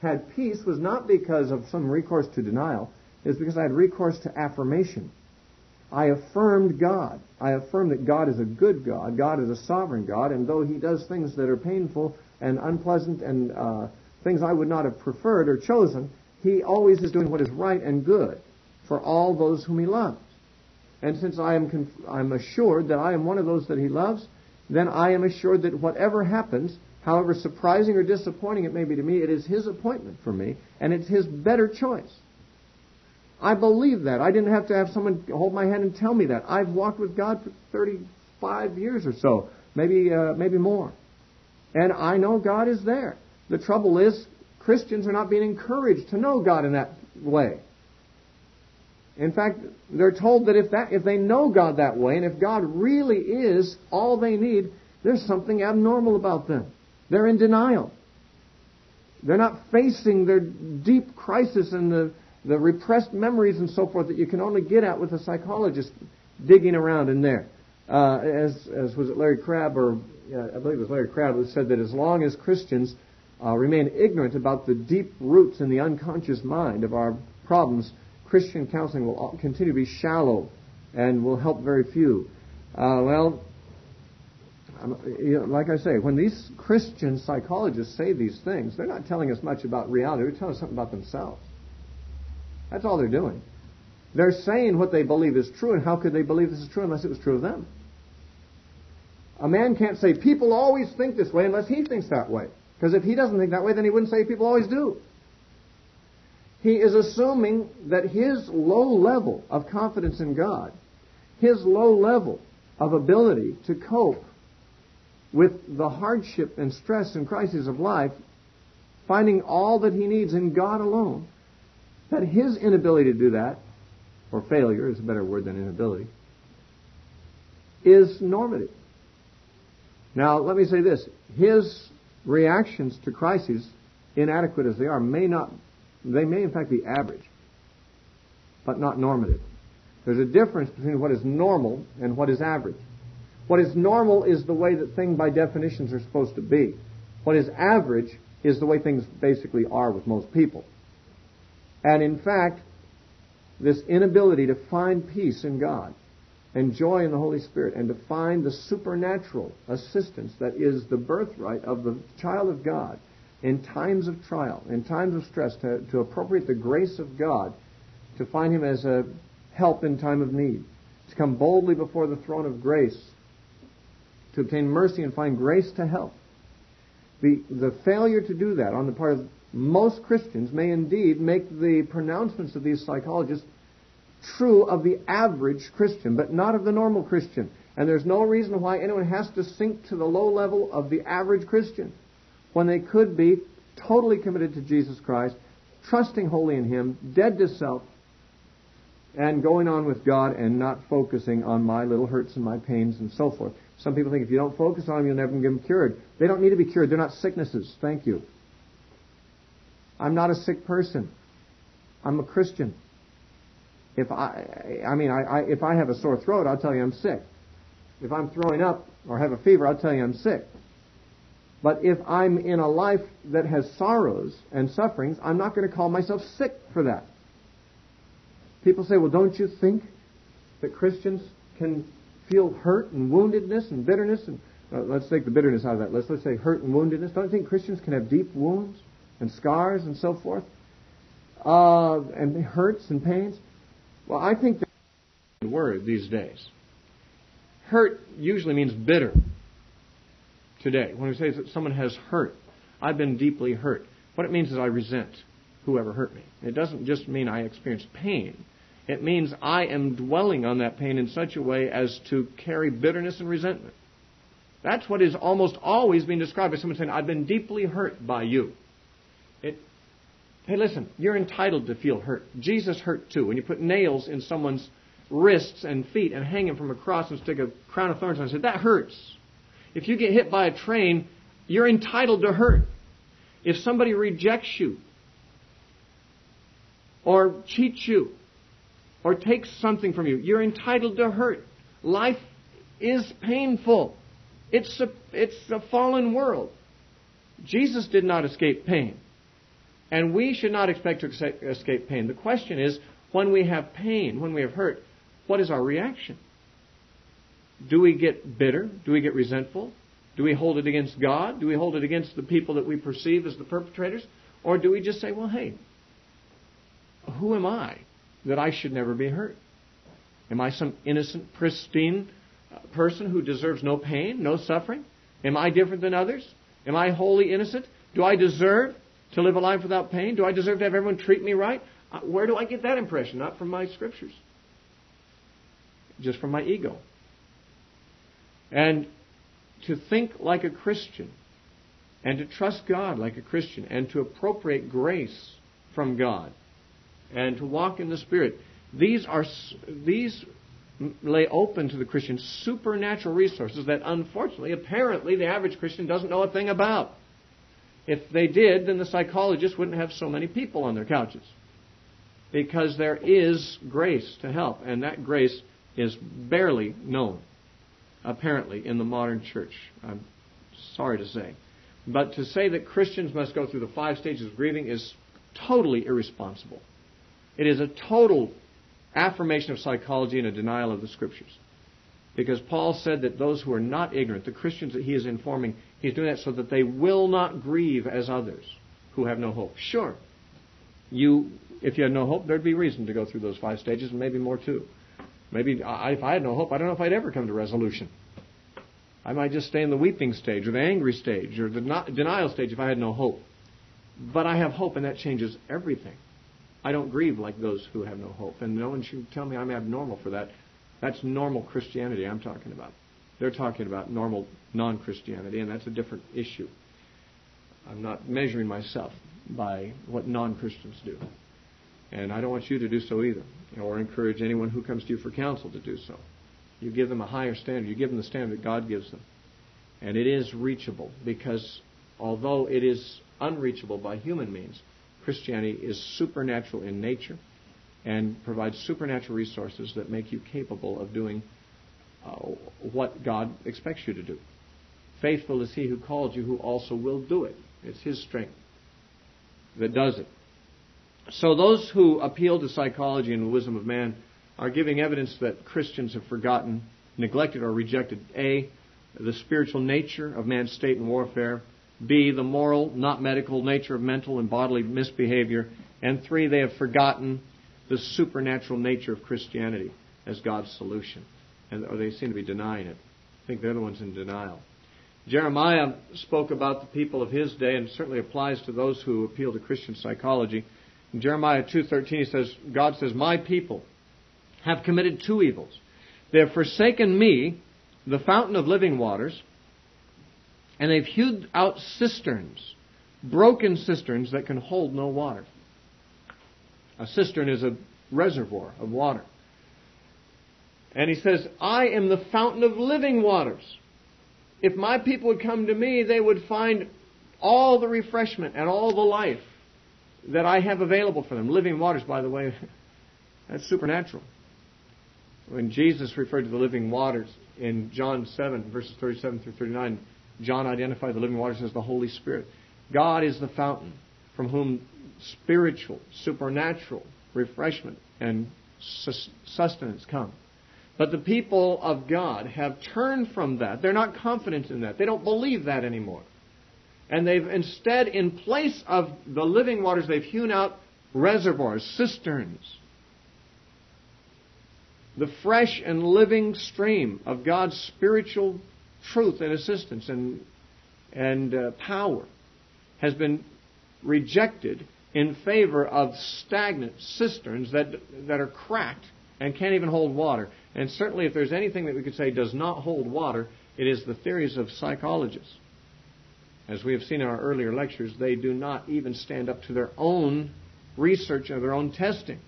had peace was not because of some recourse to denial. It was because I had recourse to affirmation. I affirmed God. I affirmed that God is a good God. God is a sovereign God. And though He does things that are painful and unpleasant and things I would not have preferred or chosen, He always is doing what is right and good for all those whom He loves. And since I'm assured that I am one of those that He loves, then I am assured that whatever happens, however surprising or disappointing it may be to me, it is His appointment for me, and it's His better choice. I believe that. I didn't have to have someone hold my hand and tell me that. I've walked with God for 35 years or so, maybe more. And I know God is there. The trouble is, Christians are not being encouraged to know God in that way. In fact, they're told that if they know God that way, and if God really is all they need, there's something abnormal about them. They're in denial. They're not facing their deep crisis in the repressed memories and so forth that you can only get at with a psychologist digging around in there. As was it Larry Crabb, I believe it was Larry Crabb, who said that as long as Christians remain ignorant about the deep roots in the unconscious mind of our problems, Christian counseling will continue to be shallow and will help very few. Like I say, when these Christian psychologists say these things, they're not telling us much about reality. They're telling us something about themselves. That's all they're doing. They're saying what they believe is true, and how could they believe this is true unless it was true of them? A man can't say, people always think this way, unless he thinks that way. Because if he doesn't think that way, then he wouldn't say people always do. He is assuming that his low level of confidence in God, his low level of ability to cope with the hardship and stress and crises of life, finding all that he needs in God alone, that his inability to do that, or failure is a better word than inability, is normative. Now, let me say this. His reactions to crises, inadequate as they are, they may in fact be average, but not normative. There's a difference between what is normal and what is average. What is normal is the way that things by definitions are supposed to be. What is average is the way things basically are with most people. And in fact, this inability to find peace in God and joy in the Holy Spirit and to find the supernatural assistance that is the birthright of the child of God in times of trial, in times of stress, to appropriate the grace of God, to find Him as a help in time of need, to come boldly before the throne of grace, to obtain mercy and find grace to help. The failure to do that on the part of most Christians may indeed make the pronouncements of these psychologists true of the average Christian, but not of the normal Christian. And there's no reason why anyone has to sink to the low level of the average Christian when they could be totally committed to Jesus Christ, trusting wholly in Him, dead to self, and going on with God and not focusing on my little hurts and my pains and so forth. Some people think if you don't focus on them, you'll never get them cured. They don't need to be cured. They're not sicknesses. Thank you. I'm not a sick person. I'm a Christian. If I have a sore throat, I'll tell you I'm sick. If I'm throwing up or have a fever, I'll tell you I'm sick. But if I'm in a life that has sorrows and sufferings, I'm not going to call myself sick for that. People say, well, don't you think that Christians can feel hurt and woundedness and bitterness and Let's take the bitterness out of that list. Let's say hurt and woundedness. Don't you think Christians can have deep wounds and scars and so forth? And hurts and pains? Well, I think that's a word these days. Hurt usually means bitter today. When we say that someone has hurt, I've been deeply hurt. What it means is I resent whoever hurt me. It doesn't just mean I experience pain. It means I am dwelling on that pain in such a way as to carry bitterness and resentment. That's what is almost always being described by someone saying, I've been deeply hurt by you. Hey, listen, you're entitled to feel hurt. Jesus hurt too. When you put nails in someone's wrists and feet and hang him from a cross and stick a crown of thorns on his head, that hurts. If you get hit by a train, you're entitled to hurt. If somebody rejects you or cheats you or takes something from you, you're entitled to hurt. Life is painful. It's a fallen world. Jesus did not escape pain. And we should not expect to escape pain. The question is, when we have pain, when we have hurt, what is our reaction? Do we get bitter? Do we get resentful? Do we hold it against God? Do we hold it against the people that we perceive as the perpetrators? Or do we just say, well, hey, who am I that I should never be hurt? Am I some innocent, pristine person who deserves no pain, no suffering? Am I different than others? Am I wholly innocent? Do I deserve to live a life without pain? Do I deserve to have everyone treat me right? Where do I get that impression? Not from my scriptures. Just from my ego. And to think like a Christian and to trust God like a Christian and to appropriate grace from God and to walk in the Spirit, these lay open to the Christian supernatural resources that, unfortunately, apparently the average Christian doesn't know a thing about. If they did, then the psychologists wouldn't have so many people on their couches, because there is grace to help, and that grace is barely known, apparently, in the modern church. I'm sorry to say. But to say that Christians must go through the 5 stages of grieving is totally irresponsible. It is a total affirmation of psychology and a denial of the Scriptures. Because Paul said that those who are not ignorant, the Christians that he is informing, he's doing that so that they will not grieve as others who have no hope. Sure, if you had no hope, there'd be reason to go through those 5 stages, and maybe more too. Maybe if I had no hope, I don't know if I'd ever come to resolution. I might just stay in the weeping stage or the angry stage or the denial stage if I had no hope. But I have hope, and that changes everything. I don't grieve like those who have no hope. And no one should tell me I'm abnormal for that. That's normal Christianity I'm talking about. They're talking about normal non-Christianity, and that's a different issue. I'm not measuring myself by what non-Christians do. And I don't want you to do so either, or encourage anyone who comes to you for counsel to do so. You give them a higher standard. You give them the standard that God gives them. And it is reachable, because although it is unreachable by human means, Christianity is supernatural in nature, and provide supernatural resources that make you capable of doing what God expects you to do. Faithful is he who called you, who also will do it. It's his strength that does it. So those who appeal to psychology and the wisdom of man are giving evidence that Christians have forgotten, neglected, or rejected A, the spiritual nature of man's state and warfare, B, the moral, not medical, nature of mental and bodily misbehavior, and 3, they have forgotten the supernatural nature of Christianity as God's solution. Or they seem to be denying it. I think they're the ones in denial. Jeremiah spoke about the people of his day, and certainly applies to those who appeal to Christian psychology. In Jeremiah 2:13, he says, God says, "My people have committed 2 evils. They have forsaken me, the fountain of living waters, and they've hewed out cisterns, broken cisterns that can hold no water." A cistern is a reservoir of water. And he says, "I am the fountain of living waters. If my people would come to me, they would find all the refreshment and all the life that I have available for them." Living waters, by the way, that's supernatural. When Jesus referred to the living waters in John 7, verses 37 through 39, John identified the living waters as the Holy Spirit. God is the fountain from whom spiritual, supernatural refreshment and sustenance come. But the people of God have turned from that. They're not confident in that. They don't believe that anymore. And they've instead, in place of the living waters, they've hewn out reservoirs, cisterns. The fresh and living stream of God's spiritual truth and assistance and power has been rejected in favor of stagnant cisterns that are cracked and can't even hold water. And certainly if there's anything that we could say does not hold water, it is the theories of psychologists. As we have seen in our earlier lectures, they do not even stand up to their own research or their own testing.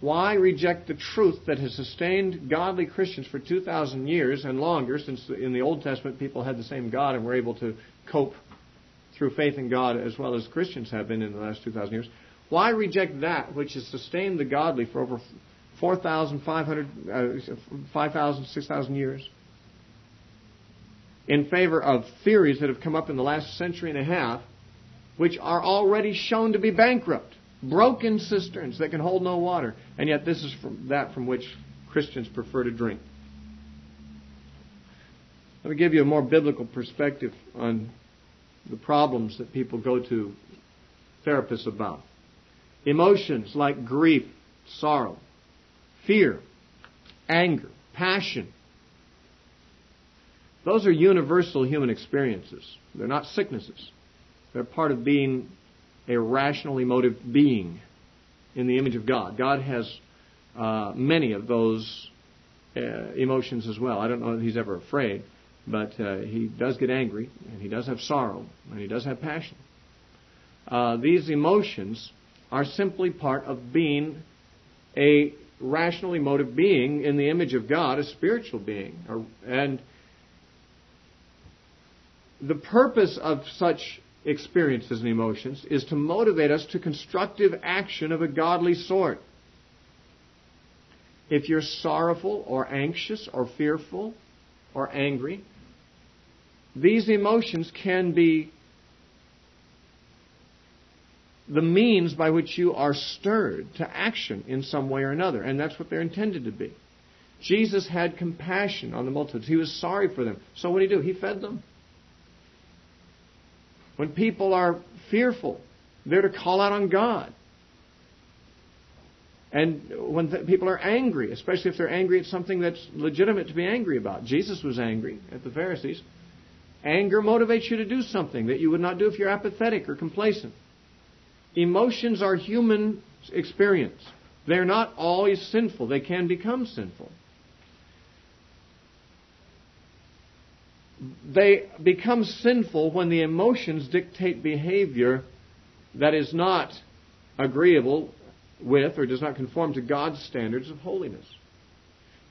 Why reject the truth that has sustained godly Christians for 2,000 years and longer, since in the Old Testament people had the same God and were able to cope through faith in God as well as Christians have been in the last 2,000 years? Why reject that which has sustained the godly for over 6,000 years in favor of theories that have come up in the last century and a half, which are already shown to be bankrupt? Broken cisterns that can hold no water. And yet this is from which Christians prefer to drink. Let me give you a more biblical perspective on the problems that people go to therapists about. Emotions like grief, sorrow, fear, anger, passion. Those are universal human experiences. They're not sicknesses. They're part of being a rational, emotive being in the image of God. God has many of those emotions as well. I don't know if he's ever afraid, but he does get angry, and he does have sorrow, and he does have passion. These emotions are simply part of being a rational, emotive being in the image of God, a spiritual being. And the purpose of such experiences and emotions is to motivate us to constructive action of a godly sort. If you're sorrowful or anxious or fearful or angry, these emotions can be the means by which you are stirred to action in some way or another, and that's what they're intended to be. Jesus had compassion on the multitudes. He was sorry for them. So what did he do? He fed them. When people are fearful, they're to call out on God. And when people are angry, especially if they're angry at something that's legitimate to be angry about. Jesus was angry at the Pharisees. Anger motivates you to do something that you would not do if you're apathetic or complacent. Emotions are human experience. They're not always sinful. They can become sinful. They become sinful when the emotions dictate behavior that is not agreeable with or does not conform to God's standards of holiness.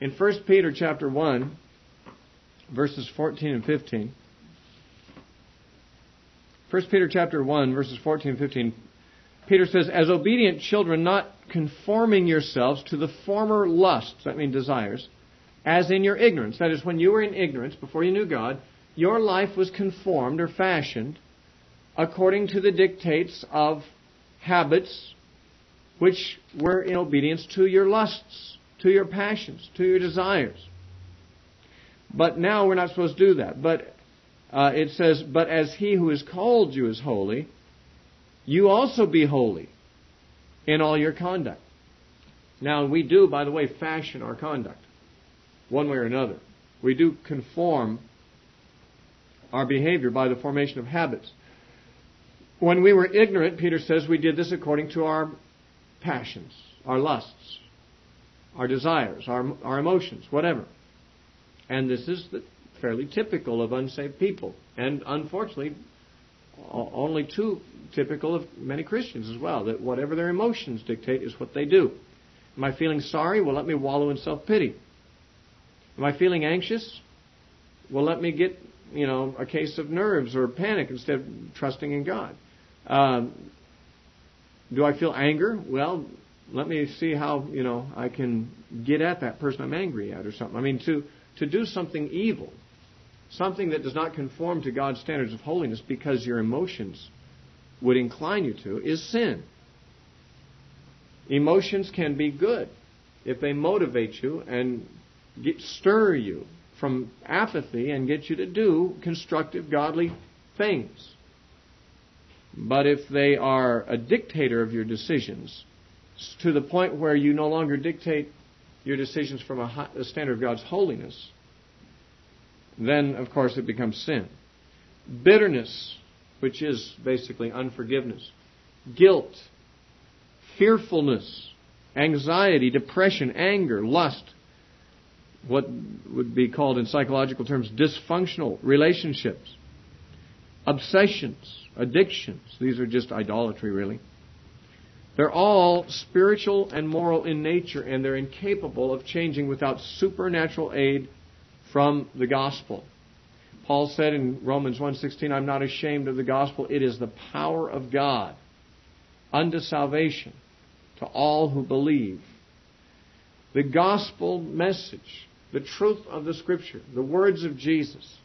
In 1 Peter chapter 1, verses 14 and 15, 1 Peter chapter 1, verses 14 and 15, Peter says, "As obedient children, not conforming yourselves to the former lusts," that means desires, "as in your ignorance." That is, when you were in ignorance, before you knew God, your life was conformed or fashioned according to the dictates of habits which were in obedience to your lusts, to your passions, to your desires. But now we're not supposed to do that. But it says, "But as he who has called you is holy, you also be holy in all your conduct." Now we do, by the way, fashion our conduct. One way or another. We do conform our behavior by the formation of habits. When we were ignorant, Peter says, we did this according to our passions, our lusts, our desires, our emotions, whatever. And this is fairly typical of unsaved people. And unfortunately, only too typical of many Christians as well, that whatever their emotions dictate is what they do. Am I feeling sorry? Well, let me wallow in self-pity. Am I feeling anxious? Well, let me get, a case of nerves or panic instead of trusting in God. Do I feel anger? Well, let me see how, I can get at that person I'm angry at or something. I mean, to do something evil, something that does not conform to God's standards of holiness because your emotions would incline you to, is sin. Emotions can be good. if they motivate you and stir you from apathy and get you to do constructive, godly things. But if they are a dictator of your decisions to the point where you no longer dictate your decisions from a standard of God's holiness, then, of course, it becomes sin. Bitterness, which is basically unforgiveness, guilt, fearfulness, anxiety, depression, anger, lust, what would be called in psychological terms dysfunctional relationships, obsessions, addictions. These are just idolatry, really. They're all spiritual and moral in nature, and they're incapable of changing without supernatural aid from the gospel. Paul said in Romans 1:16, "I'm not ashamed of the gospel. It is the power of God unto salvation to all who believe." The gospel message, the truth of the Scripture, the words of Jesus,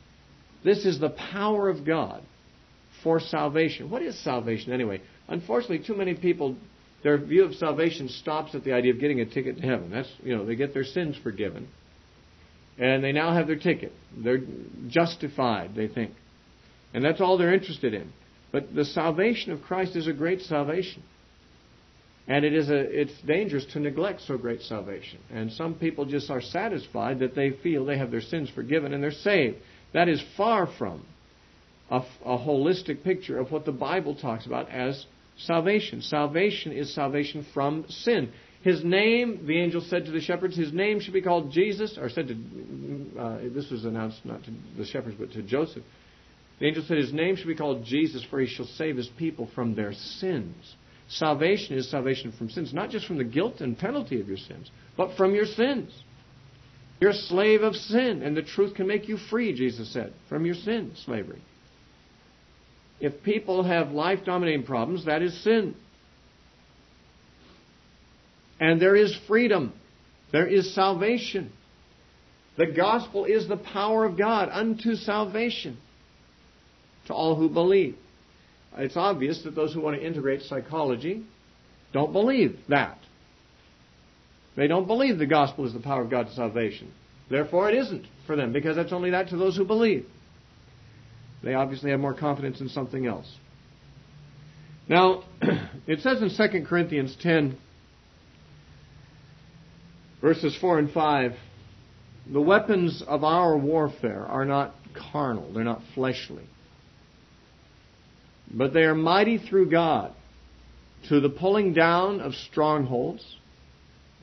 this is the power of God for salvation. What is salvation anyway? Unfortunately, too many people, their view of salvation stops at the idea of getting a ticket to heaven. That's, you know, they get their sins forgiven. And they now have their ticket. They're justified, they think. And that's all they're interested in. But the salvation of Christ is a great salvation. And it's dangerous to neglect so great salvation. And some people just are satisfied that they feel they have their sins forgiven and they're saved. That is far from a holistic picture of what the Bible talks about as salvation. Salvation is salvation from sin. His name, the angel said to the shepherds, his name should be called Jesus, or said to, this was announced not to the shepherds, but to Joseph. The angel said his name should be called Jesus, for he shall save his people from their sins. Salvation is salvation from sins, not just from the guilt and penalty of your sins, but from your sins. You're a slave of sin, and the truth can make you free, Jesus said, from your sin slavery. If people have life-dominating problems, that is sin. And there is freedom. There is salvation. The gospel is the power of God unto salvation to all who believe. It's obvious that those who want to integrate psychology don't believe that. They don't believe the gospel is the power of God to salvation. Therefore, it isn't for them, because that's only that to those who believe. They obviously have more confidence in something else. Now, it says in 2 Corinthians 10, verses 4 and 5, "The weapons of our warfare are not carnal, they're not fleshly, but they are mighty through God to the pulling down of strongholds,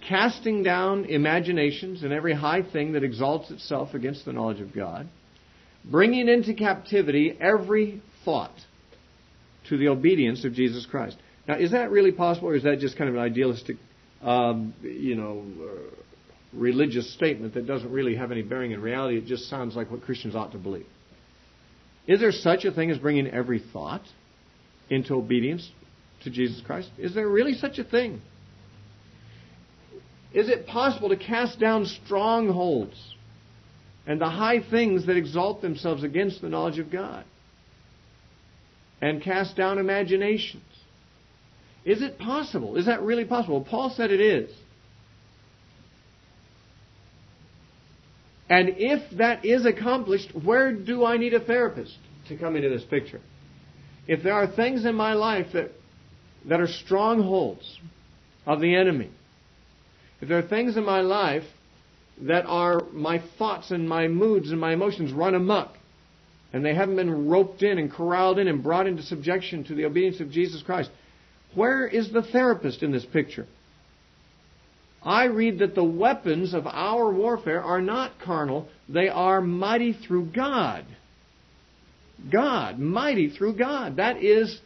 casting down imaginations and every high thing that exalts itself against the knowledge of God, bringing into captivity every thought to the obedience of Jesus Christ." Now, is that really possible, or is that just kind of an idealistic, religious statement that doesn't really have any bearing in reality? It just sounds like what Christians ought to believe. Is there such a thing as bringing every thought into obedience to Jesus Christ? Is there really such a thing? Is it possible to cast down strongholds and the high things that exalt themselves against the knowledge of God? And cast down imaginations? Is it possible? Is that really possible? Paul said it is. And if that is accomplished, where do I need a therapist to come into this picture? If there are things in my life that are strongholds of the enemy, if there are things in my life that are my thoughts and my moods and my emotions run amok, and they haven't been roped in and corralled in and brought into subjection to the obedience of Jesus Christ, where is the therapist in this picture? I read that the weapons of our warfare are not carnal. They are mighty through God. God, mighty through God. That is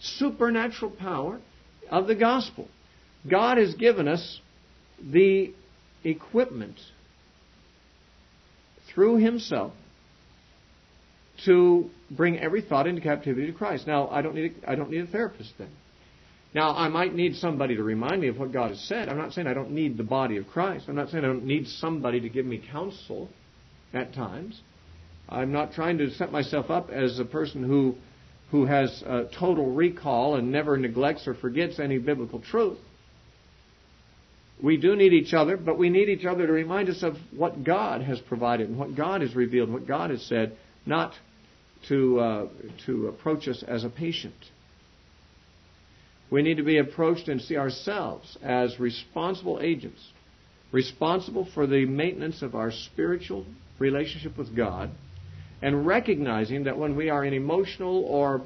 supernatural power of the gospel. God has given us the equipment through Himself to bring every thought into captivity to Christ. Now, I don't need a therapist then. Now, I might need somebody to remind me of what God has said. I'm not saying I don't need the body of Christ. I'm not saying I don't need somebody to give me counsel at times. I'm not trying to set myself up as a person who has total recall and never neglects or forgets any biblical truth. We do need each other, but we need each other to remind us of what God has provided and what God has revealed and what God has said, not to approach us as a patient. We need to be approached and see ourselves as responsible agents, responsible for the maintenance of our spiritual relationship with God, and recognizing that when we are in emotional or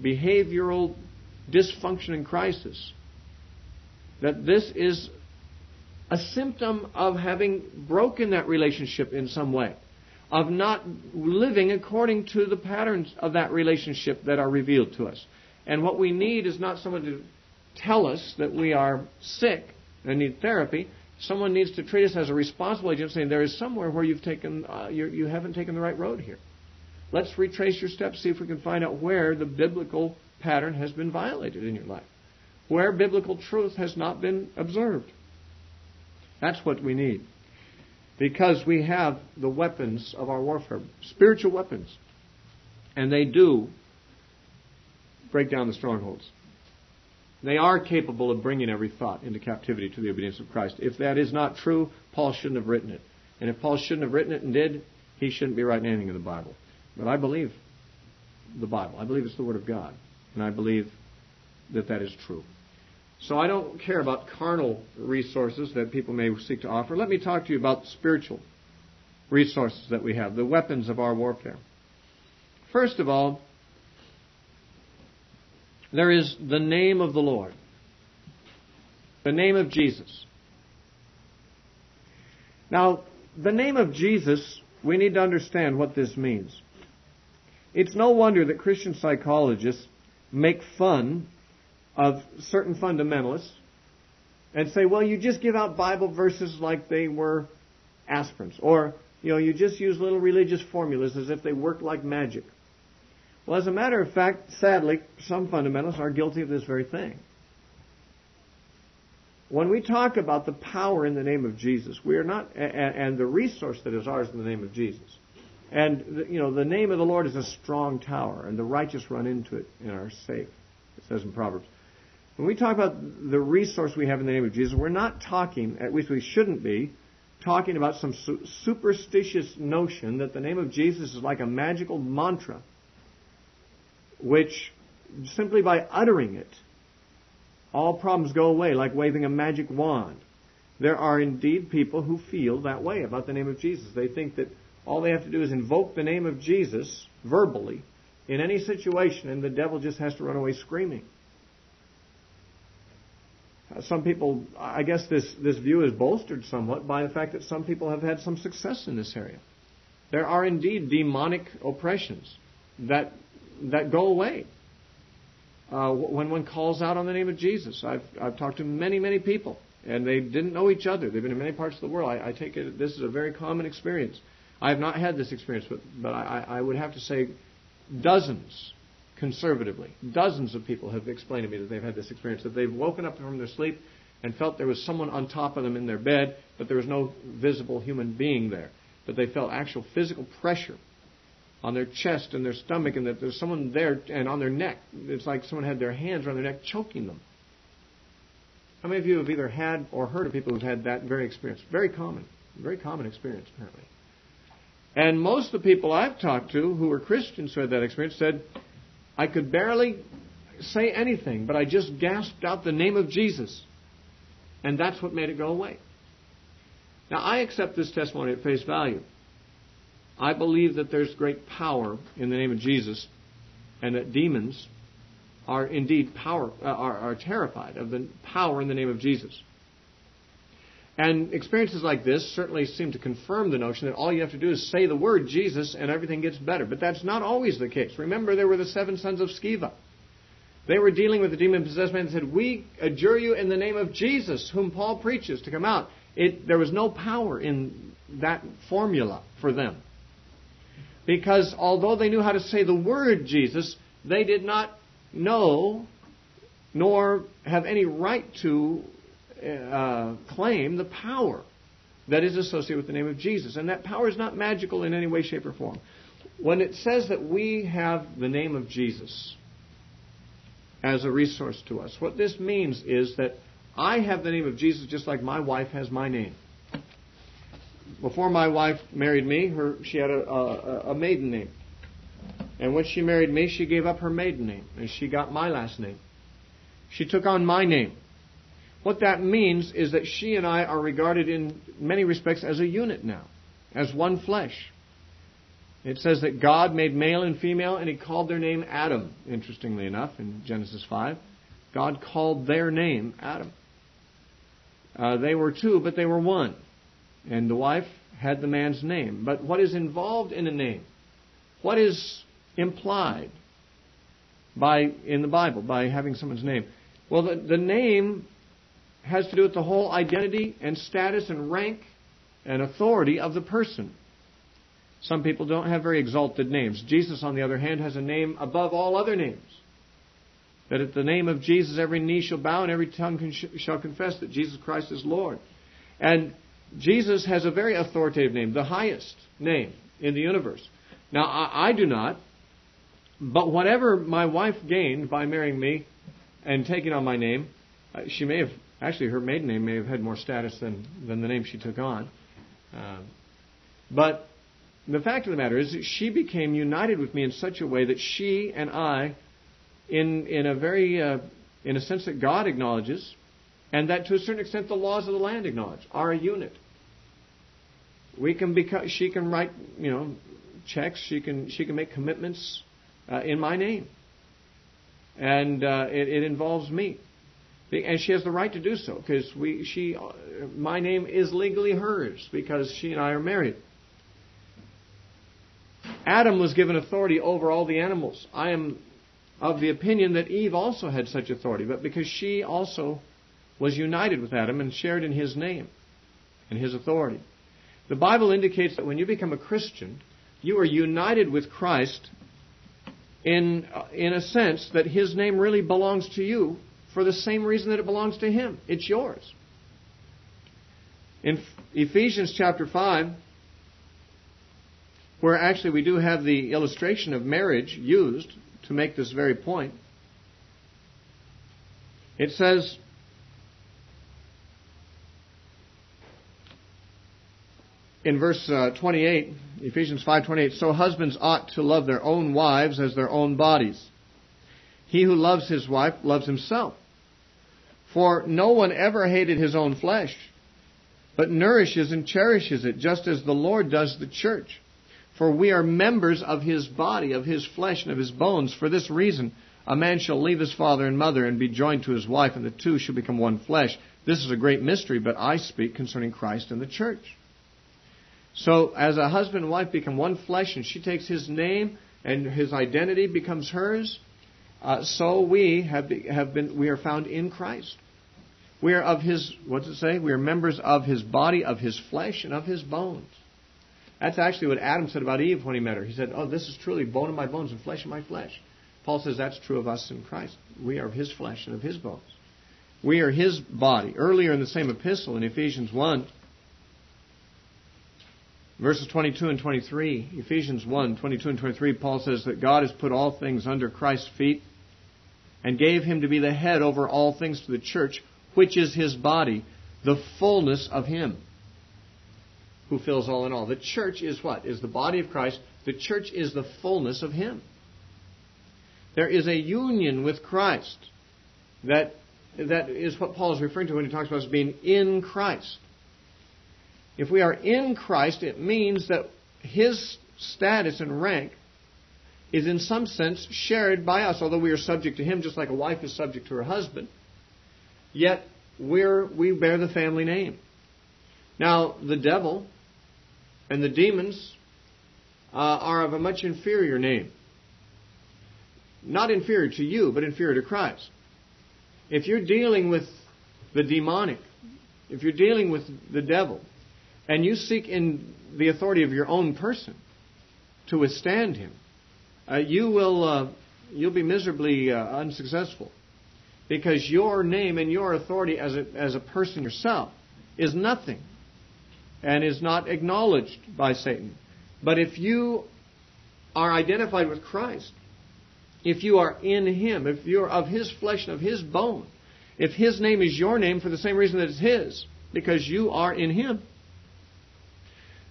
behavioral dysfunction and crisis, that this is a symptom of having broken that relationship in some way, of not living according to the patterns of that relationship that are revealed to us. And what we need is not someone to tell us that we are sick and need therapy. Someone needs to treat us as a responsible agent, saying there is somewhere where you've taken, you haven't taken the right road here. Let's retrace your steps, see if we can find out where the biblical pattern has been violated in your life, where biblical truth has not been observed. That's what we need, because we have the weapons of our warfare, spiritual weapons, and they do break down the strongholds. They are capable of bringing every thought into captivity to the obedience of Christ. If that is not true, Paul shouldn't have written it. And if Paul shouldn't have written it and did, he shouldn't be writing anything in the Bible. But I believe the Bible. I believe it's the Word of God. And I believe that that is true. So I don't care about carnal resources that people may seek to offer. Let me talk to you about spiritual resources that we have, the weapons of our warfare. First of all, there is the name of the Lord, the name of Jesus. Now, the name of Jesus, we need to understand what this means. It's no wonder that Christian psychologists make fun of certain fundamentalists and say, well, you just give out Bible verses like they were aspirins, or, you know, you just use little religious formulas as if they worked like magic. Well, as a matter of fact, sadly, some fundamentalists are guilty of this very thing. When we talk about the power in the name of Jesus, we are not, and the resource that is ours in the name of Jesus. And, you know, the name of the Lord is a strong tower, and the righteous run into it and are safe, it says in Proverbs. When we talk about the resource we have in the name of Jesus, we're not talking, at least we shouldn't be, talking about some superstitious notion that the name of Jesus is like a magical mantra, which simply by uttering it, all problems go away, like waving a magic wand. There are indeed people who feel that way about the name of Jesus. They think that all they have to do is invoke the name of Jesus verbally in any situation, and the devil just has to run away screaming. Some people, I guess this view is bolstered somewhat by the fact that some people have had some success in this area. There are indeed demonic oppressions that go away when one calls out on the name of Jesus. I've talked to many, many people, and they didn't know each other. They've been in many parts of the world. I take it this is a very common experience. I have not had this experience, but I would have to say dozens, conservatively, dozens of people have explained to me that they've had this experience, that they've woken up from their sleep and felt there was someone on top of them in their bed, but there was no visible human being there, but they felt actual physical pressure on their chest and their stomach, and that there's someone there, and on their neck. It's like someone had their hands around their neck choking them. How many of you have either had or heard of people who've had that very experience? Very common experience, apparently. And most of the people I've talked to who were Christians who had that experience said, I could barely say anything, but I just gasped out the name of Jesus. And that's what made it go away. Now, I accept this testimony at face value. I believe that there's great power in the name of Jesus, and that demons are indeed are terrified of the power in the name of Jesus. And experiences like this certainly seem to confirm the notion that all you have to do is say the word Jesus and everything gets better. But that's not always the case. Remember, there were the 7 sons of Sceva. They were dealing with the demon-possessed man and said, we adjure you in the name of Jesus, whom Paul preaches, to come out. There was no power in that formula for them, because although they knew how to say the word Jesus, they did not know nor have any right to claim the power that is associated with the name of Jesus. And that power is not magical in any way, shape, or form. When it says that we have the name of Jesus as a resource to us, what this means is that I have the name of Jesus just like my wife has my name. Before my wife married me, she had a maiden name. And when she married me, she gave up her maiden name. And she got my last name. She took on my name. What that means is that she and I are regarded in many respects as a unit now, as one flesh. It says that God made male and female, and He called their name Adam, interestingly enough, in Genesis 5. God called their name Adam. They were two, but they were one. And the wife had the man's name. But what is involved in a name? What is implied in the Bible by having someone's name? Well, the name has to do with the whole identity and status and rank and authority of the person. Some people don't have very exalted names. Jesus, on the other hand, has a name above all other names. That at the name of Jesus, every knee shall bow and every tongue shall confess that Jesus Christ is Lord. And Jesus has a very authoritative name, the highest name in the universe. Now, I do not, but whatever my wife gained by marrying me and taking on my name, she may have, actually her maiden name may have had more status than the name she took on. But the fact of the matter is that she became united with me in such a way that she and I, in a sense that God acknowledges, and that to a certain extent the laws of the land acknowledge, are a unit. We can become. She can write, checks. She can make commitments in my name, and it involves me, and she has the right to do so because my name is legally hers because she and I are married. Adam was given authority over all the animals. I am of the opinion that Eve also had such authority, but because she also was united with Adam and shared in his name and his authority. The Bible indicates that when you become a Christian, you are united with Christ in a sense that his name really belongs to you for the same reason that it belongs to him. It's yours. In Ephesians chapter 5, where actually we do have the illustration of marriage used to make this very point. It says, in verse 28, Ephesians 5:28, "So husbands ought to love their own wives as their own bodies. He who loves his wife loves himself. For no one ever hated his own flesh, but nourishes and cherishes it, just as the Lord does the church. For we are members of his body, of his flesh, and of his bones. For this reason, a man shall leave his father and mother and be joined to his wife, and the two shall become one flesh. This is a great mystery, but I speak concerning Christ and the church." So as a husband and wife become one flesh, and she takes his name and his identity becomes hers, so we we are found in Christ. We are of his, what does it say? We are members of his body, of his flesh, and of his bones. That's actually what Adam said about Eve when he met her. He said, "Oh, this is truly bone of my bones and flesh of my flesh." Paul says that's true of us in Christ. We are of his flesh and of his bones. We are his body. Earlier in the same epistle in Ephesians 1, verses 22 and 23, Ephesians 1, 22 and 23, Paul says that God has put all things under Christ's feet and gave him to be the head over all things to the church, which is his body, the fullness of him who fills all in all. The church is what? Is the body of Christ. The church is the fullness of him. There is a union with Christ. That is what Paul is referring to when he talks about us being in Christ. If we are in Christ, it means that his status and rank is in some sense shared by us, although we are subject to him just like a wife is subject to her husband. Yet we bear the family name. Now, the devil and the demons are of a much inferior name. Not inferior to you, but inferior to Christ. If you're dealing with the demonic, if you're dealing with the devil, and you seek in the authority of your own person to withstand him, you'll be miserably unsuccessful, because your name and your authority as a person yourself is nothing, and is not acknowledged by Satan. But if you are identified with Christ, if you are in him, if you are of his flesh and of his bone, If His name is your name for the same reason that it's His, because you are in Him,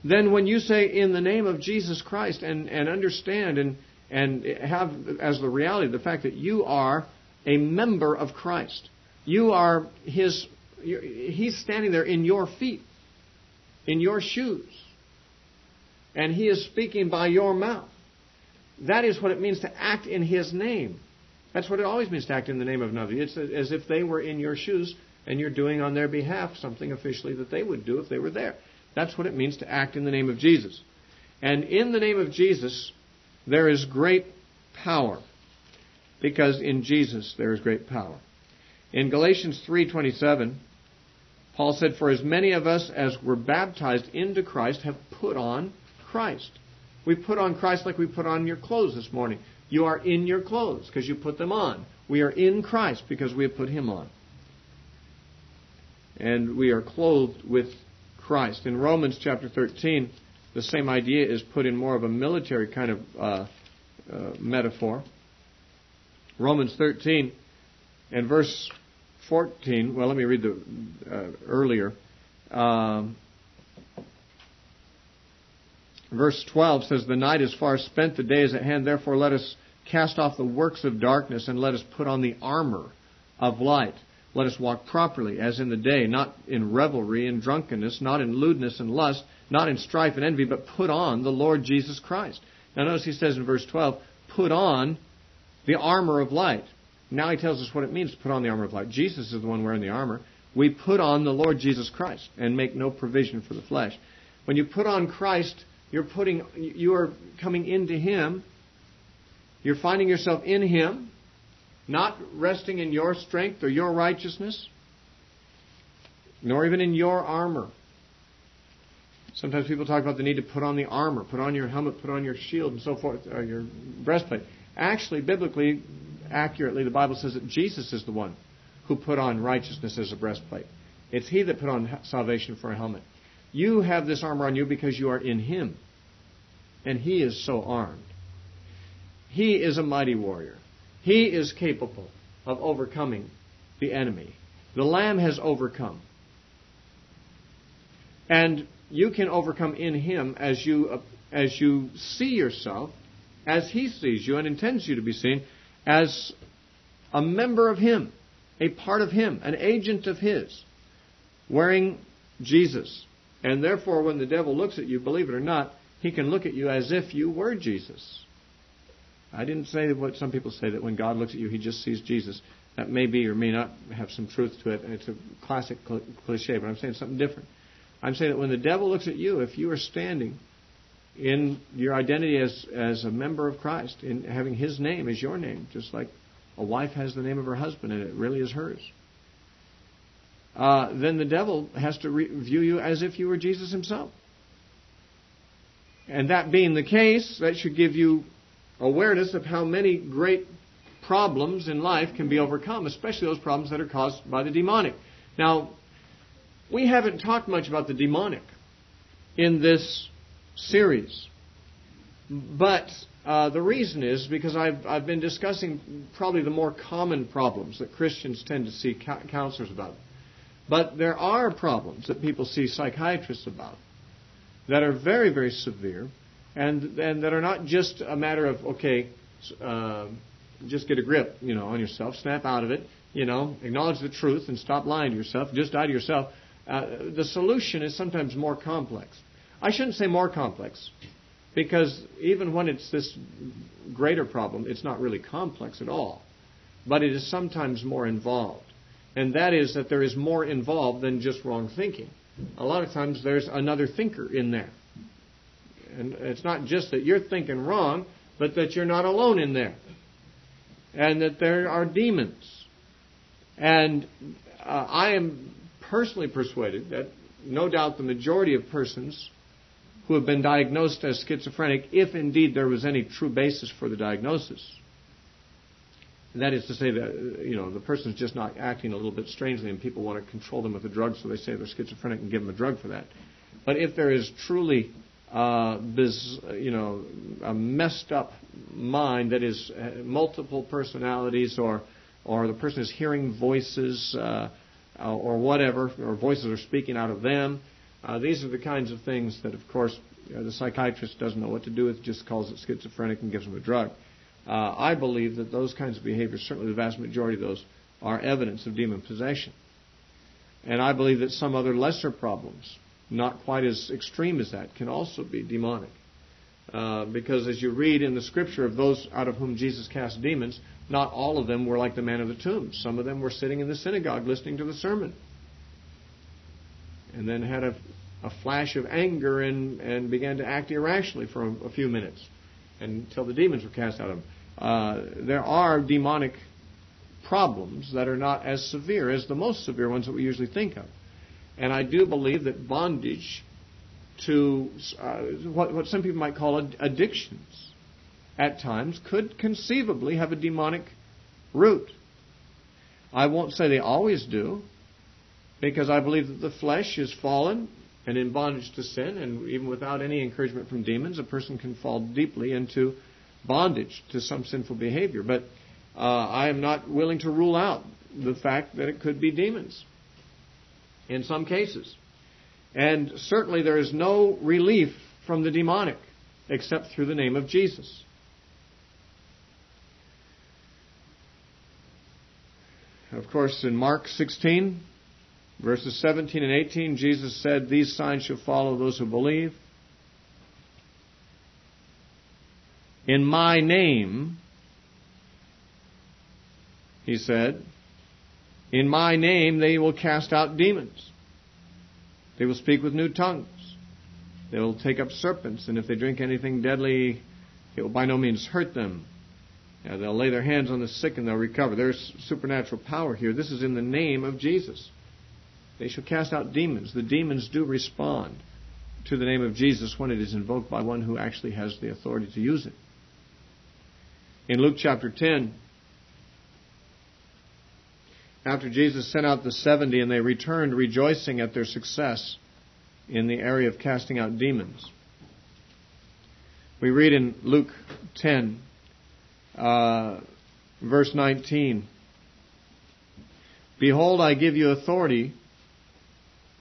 then when you say in the name of Jesus Christ and understand and have as the reality the fact that you are a member of Christ, you are His, He's standing there in your feet, in your shoes, and He is speaking by your mouth. That is what it means to act in His name. That's what it always means to act in the name of another. It's as if they were in your shoes and you're doing on their behalf something officially that they would do if they were there. That's what it means to act in the name of Jesus. And in the name of Jesus, there is great power, because in Jesus there is great power. In Galatians 3:27, Paul said, "For as many of us as were baptized into Christ have put on Christ." We put on Christ like we put on your clothes this morning. You are in your clothes because you put them on. We are in Christ because we have put Him on. And we are clothed with Christ. In Romans chapter 13, the same idea is put in more of a military kind of metaphor. Romans 13 and verse 14. Well, let me read the earlier. Verse 12 says, "The night is far spent, the day is at hand. Therefore let us cast off the works of darkness, and let us put on the armor of light. Let us walk properly, as in the day, not in revelry and drunkenness, not in lewdness and lust, not in strife and envy, but put on the Lord Jesus Christ." Now notice he says in verse 12, "Put on the armor of light." Now he tells us what it means to put on the armor of light. Jesus is the one wearing the armor. We put on the Lord Jesus Christ and make no provision for the flesh. When you put on Christ, you are coming into Him. You're finding yourself in Him, not resting in your strength or your righteousness, nor even in your armor. Sometimes people talk about the need to put on the armor, put on your helmet, put on your shield and so forth, or your breastplate. Actually, biblically, accurately, the Bible says that Jesus is the one who put on righteousness as a breastplate. It's He that put on salvation for a helmet. You have this armor on you because you are in Him. And He is so armed. He is a mighty warrior. He is capable of overcoming the enemy. The Lamb has overcome. And you can overcome in Him as you see yourself, as He sees you and intends you to be seen, as a member of Him, a part of Him, an agent of His, wearing Jesus. And therefore, when the devil looks at you, believe it or not, he can look at you as if you were Jesus. I didn't say what some people say, that when God looks at you, He just sees Jesus. That may be or may not have some truth to it, and it's a classic cliche, but I'm saying something different. I'm saying that when the devil looks at you, if you are standing in your identity as a member of Christ, in having His name as your name, just like a wife has the name of her husband, and it really is hers, then the devil has to view you as if you were Jesus Himself. And that being the case, that should give you awareness of how many great problems in life can be overcome, especially those problems that are caused by the demonic. Now, we haven't talked much about the demonic in this series, but the reason is because I've been discussing probably the more common problems that Christians tend to see counselors about. But there are problems that people see psychiatrists about that are very, very severe, and that are not just a matter of, okay, just get a grip, on yourself, snap out of it, acknowledge the truth and stop lying to yourself, just die to yourself. The solution is sometimes more complex. I shouldn't say more complex, because even when it's this greater problem, it's not really complex at all. But it is sometimes more involved. And that is that there is more involved than just wrong thinking. A lot of times there's another thinker in there. And it's not just that you're thinking wrong, but that you're not alone in there. And that there are demons. And I am personally persuaded that no doubt the majority of persons who have been diagnosed as schizophrenic, if indeed there was any true basis for the diagnosis, that is to say that, the person's just not acting a little bit strangely and people want to control them with a drug, so they say they're schizophrenic and give them a drug for that. But if there is truly a messed up mind that is multiple personalities or or the person is hearing voices or whatever, or voices are speaking out of them. These are the kinds of things that, of course, the psychiatrist doesn't know what to do with, just calls it schizophrenic and gives them a drug. I believe that those kinds of behaviors, certainly the vast majority of those, are evidence of demon possession. And I believe that some other lesser problems, not quite as extreme as that, can also be demonic. Because as you read in the Scripture of those out of whom Jesus cast demons, not all of them were like the man of the tomb. Some of them were sitting in the synagogue listening to the sermon, and then had a flash of anger and began to act irrationally for a few minutes until the demons were cast out of them. There are demonic problems that are not as severe as the most severe ones that we usually think of. And I do believe that bondage to what some people might call addictions at times could conceivably have a demonic root. I won't say they always do, because I believe that the flesh is fallen and in bondage to sin, and even without any encouragement from demons, a person can fall deeply into bondage to some sinful behavior. But I am not willing to rule out the fact that it could be demons in some cases. And certainly there is no relief from the demonic except through the name of Jesus. Of course, in Mark 16, verses 17 and 18, Jesus said, "These signs shall follow those who believe. In my name," he said, "in my name they will cast out demons. They will speak with new tongues. They will take up serpents, and if they drink anything deadly, it will by no means hurt them. Now, they'll lay their hands on the sick and they'll recover." There's supernatural power here. This is in the name of Jesus. They shall cast out demons. The demons do respond to the name of Jesus when it is invoked by one who actually has the authority to use it. In Luke chapter 10, after Jesus sent out the 70 and they returned rejoicing at their success in the area of casting out demons, we read in Luke 10, verse 19, "Behold, I give you authority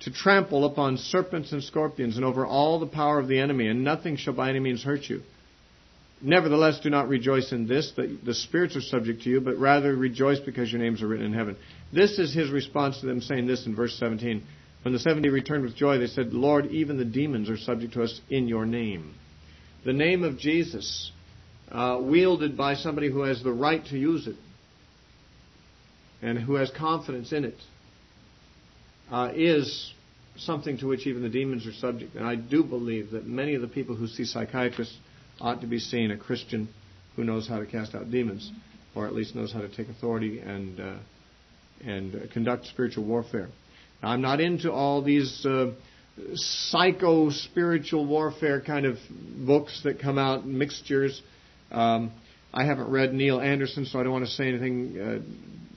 to trample upon serpents and scorpions and over all the power of the enemy, and nothing shall by any means hurt you. Nevertheless, do not rejoice in this, that the spirits are subject to you, but rather rejoice because your names are written in heaven." This is his response to them saying this in verse 17. "When the 70 returned with joy, they said, 'Lord, even the demons are subject to us in your name.'" The name of Jesus, wielded by somebody who has the right to use it and who has confidence in it, is something to which even the demons are subject. And I do believe that many of the people who see psychiatrists ought to be seeing a Christian who knows how to cast out demons, or at least knows how to take authority and conduct spiritual warfare. Now, I'm not into all these psycho-spiritual warfare kind of books that come out, mixtures. I haven't read Neil Anderson, so I don't want to say anything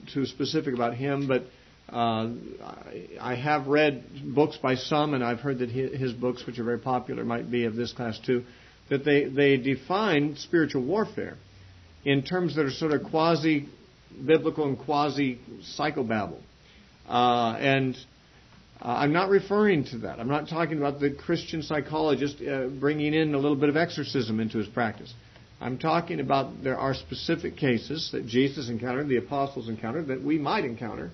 too specific about him, but I have read books by some, and I've heard that his books, which are very popular, might be of this class too, that they define spiritual warfare in terms that are sort of quasi-biblical and quasi-psychobabble. I'm not referring to that. I'm not talking about the Christian psychologist bringing in a little bit of exorcism into his practice. I'm talking about there are specific cases that Jesus encountered, the apostles encountered, that we might encounter,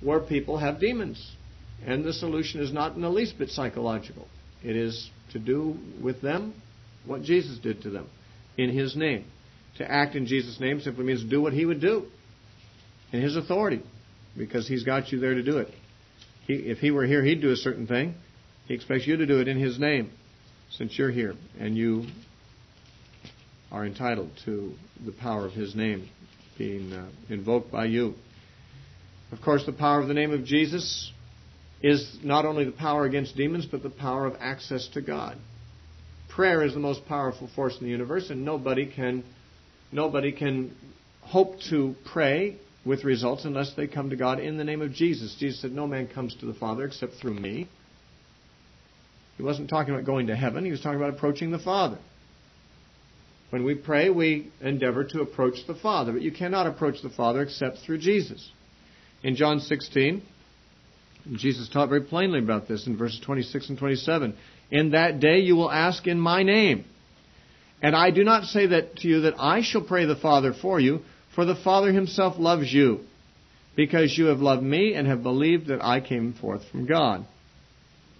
where people have demons. And the solution is not in the least bit psychological. It is to do with them what Jesus did to them in his name. To act in Jesus' name simply means do what he would do in his authority, because he's got you there to do it. If he were here, he'd do a certain thing. He expects you to do it in his name, since you're here and you are entitled to the power of his name being invoked by you. Of course, the power of the name of Jesus is not only the power against demons, but the power of access to God. Prayer is the most powerful force in the universe, and nobody can hope to pray with results unless they come to God in the name of Jesus. Jesus said, "No man comes to the Father except through me." He wasn't talking about going to heaven. He was talking about approaching the Father. When we pray, we endeavor to approach the Father, but you cannot approach the Father except through Jesus. In John 16, Jesus taught very plainly about this in verses 26 and 27. In that day you will ask in my name. And I do not say that to you that I shall pray the Father for you, for the Father himself loves you, because you have loved me and have believed that I came forth from God.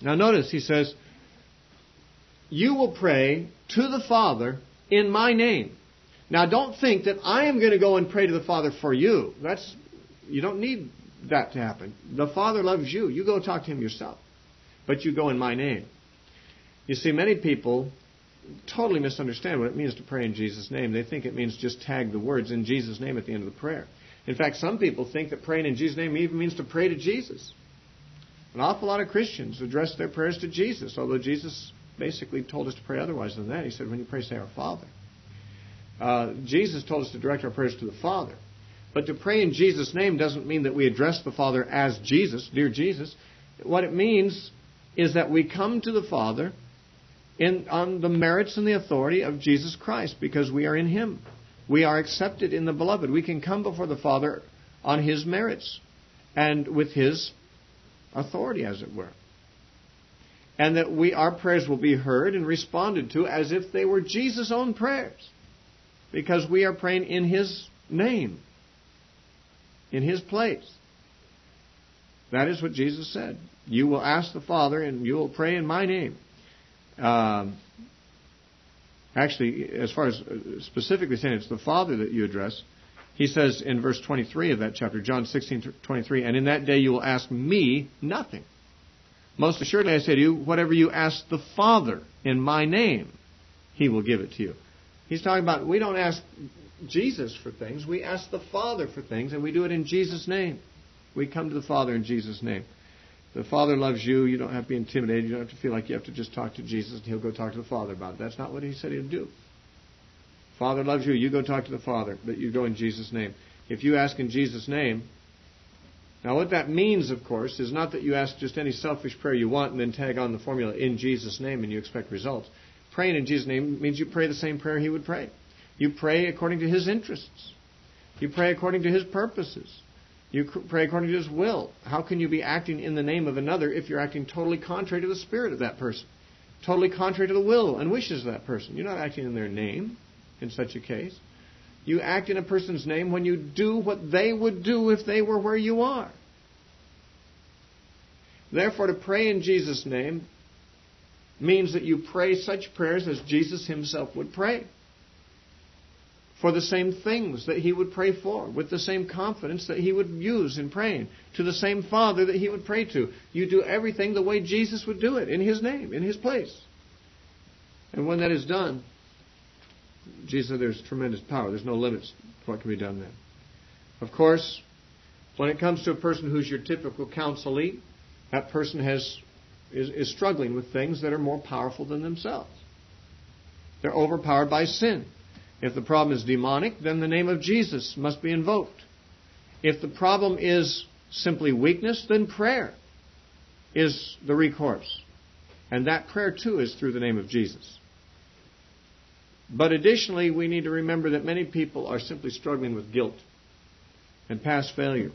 Now notice, he says, you will pray to the Father in my name. Now don't think that I am going to go and pray to the Father for you. You don't need that to happen. The Father loves you. You go talk to him yourself. But you go in my name. You see, many people totally misunderstand what it means to pray in Jesus' name. They think it means just tag the words in Jesus' name at the end of the prayer. In fact, some people think that praying in Jesus' name even means to pray to Jesus. An awful lot of Christians address their prayers to Jesus, although Jesus basically told us to pray otherwise than that. He said, when you pray, say our Father. Jesus told us to direct our prayers to the Father. But to pray in Jesus' name doesn't mean that we address the Father as Jesus, dear Jesus. What it means is that we come to the Father on the merits and the authority of Jesus Christ, because we are in him. We are accepted in the Beloved. We can come before the Father on his merits and with his authority, as it were. And that our prayers will be heard and responded to as if they were Jesus' own prayers, because we are praying in his name, in his place. That is what Jesus said. You will ask the Father and you will pray in my name. Actually, as far as specifically saying it's the Father that you address, he says in verse 23 of that chapter, John 16:23, and in that day you will ask me nothing. Most assuredly, I say to you, whatever you ask the Father in my name, he will give it to you. He's talking about we don't ask Jesus for things. We ask the Father for things, and we do it in Jesus' name. We come to the Father in Jesus' name. The Father loves you. You don't have to be intimidated. You don't have to feel like you have to just talk to Jesus and he'll go talk to the Father about it. That's not what he said he'd do. Father loves you. You go talk to the Father, but you go in Jesus' name. If you ask in Jesus' name... Now what that means, of course, is not that you ask just any selfish prayer you want and then tag on the formula in Jesus' name and you expect results. Praying in Jesus' name means you pray the same prayer he would pray. You pray according to his interests. You pray according to his purposes. You pray according to his will. How can you be acting in the name of another if you're acting totally contrary to the spirit of that person? Totally contrary to the will and wishes of that person. You're not acting in their name in such a case. You act in a person's name when you do what they would do if they were where you are. Therefore, to pray in Jesus' name means that you pray such prayers as Jesus himself would pray, for the same things that he would pray for, with the same confidence that he would use in praying, to the same Father that he would pray to. You do everything the way Jesus would do it, in his name, in his place. And when that is done, Jesus said there's tremendous power. There's no limits to what can be done then. Of course, when it comes to a person who's your typical counselee, that person is struggling with things that are more powerful than themselves. They're overpowered by sin. If the problem is demonic, then the name of Jesus must be invoked. If the problem is simply weakness, then prayer is the recourse. And that prayer, too, is through the name of Jesus. But additionally, we need to remember that many people are simply struggling with guilt and past failure.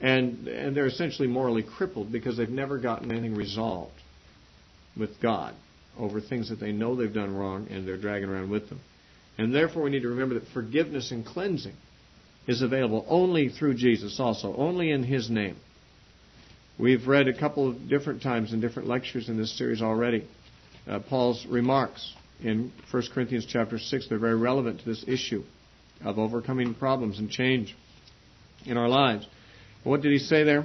And they're essentially morally crippled because they've never gotten anything resolved with God over things that they know they've done wrong and they're dragging around with them. And therefore, we need to remember that forgiveness and cleansing is available only through Jesus also, only in his name. We've read a couple of different times in different lectures in this series already Paul's remarks in 1 Corinthians chapter 6. They're very relevant to this issue of overcoming problems and change in our lives. What did he say there?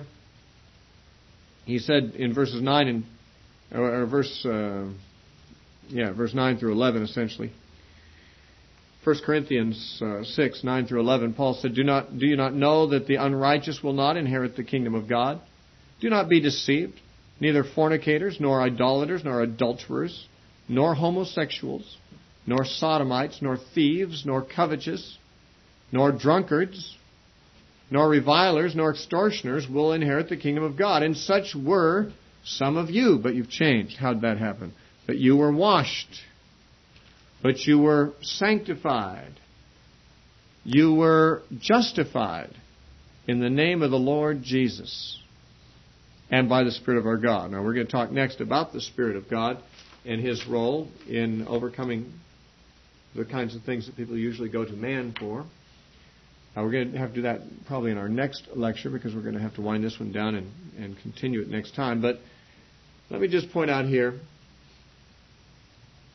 He said in verses 9 and or verse 9 through 11 essentially. 1 Corinthians 6, 9 through 11, Paul said, Do you not know that the unrighteous will not inherit the kingdom of God? Do not be deceived. Neither fornicators, nor idolaters, nor adulterers, nor homosexuals, nor sodomites, nor thieves, nor covetous, nor drunkards, nor revilers, nor extortioners will inherit the kingdom of God. And such were some of you, but you've changed. How did that happen? But you were washed. But you were sanctified. You were justified in the name of the Lord Jesus and by the Spirit of our God. Now, we're going to talk next about the Spirit of God and His role in overcoming the kinds of things that people usually go to man for. We're going to have to do that probably in our next lecture because we're going to have to wind this one down and continue it next time. But let me just point out here,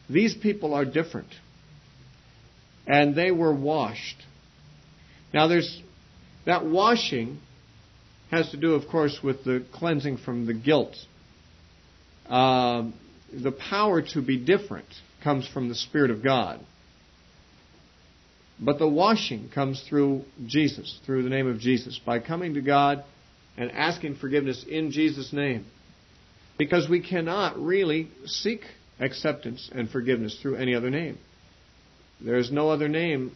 these people are different. And they were washed. Now, that washing has to do, of course, with the cleansing from the guilt. The power to be different comes from the Spirit of God. But the washing comes through Jesus, through the name of Jesus, by coming to God and asking forgiveness in Jesus' name. Because we cannot really seek acceptance and forgiveness through any other name. There is no other name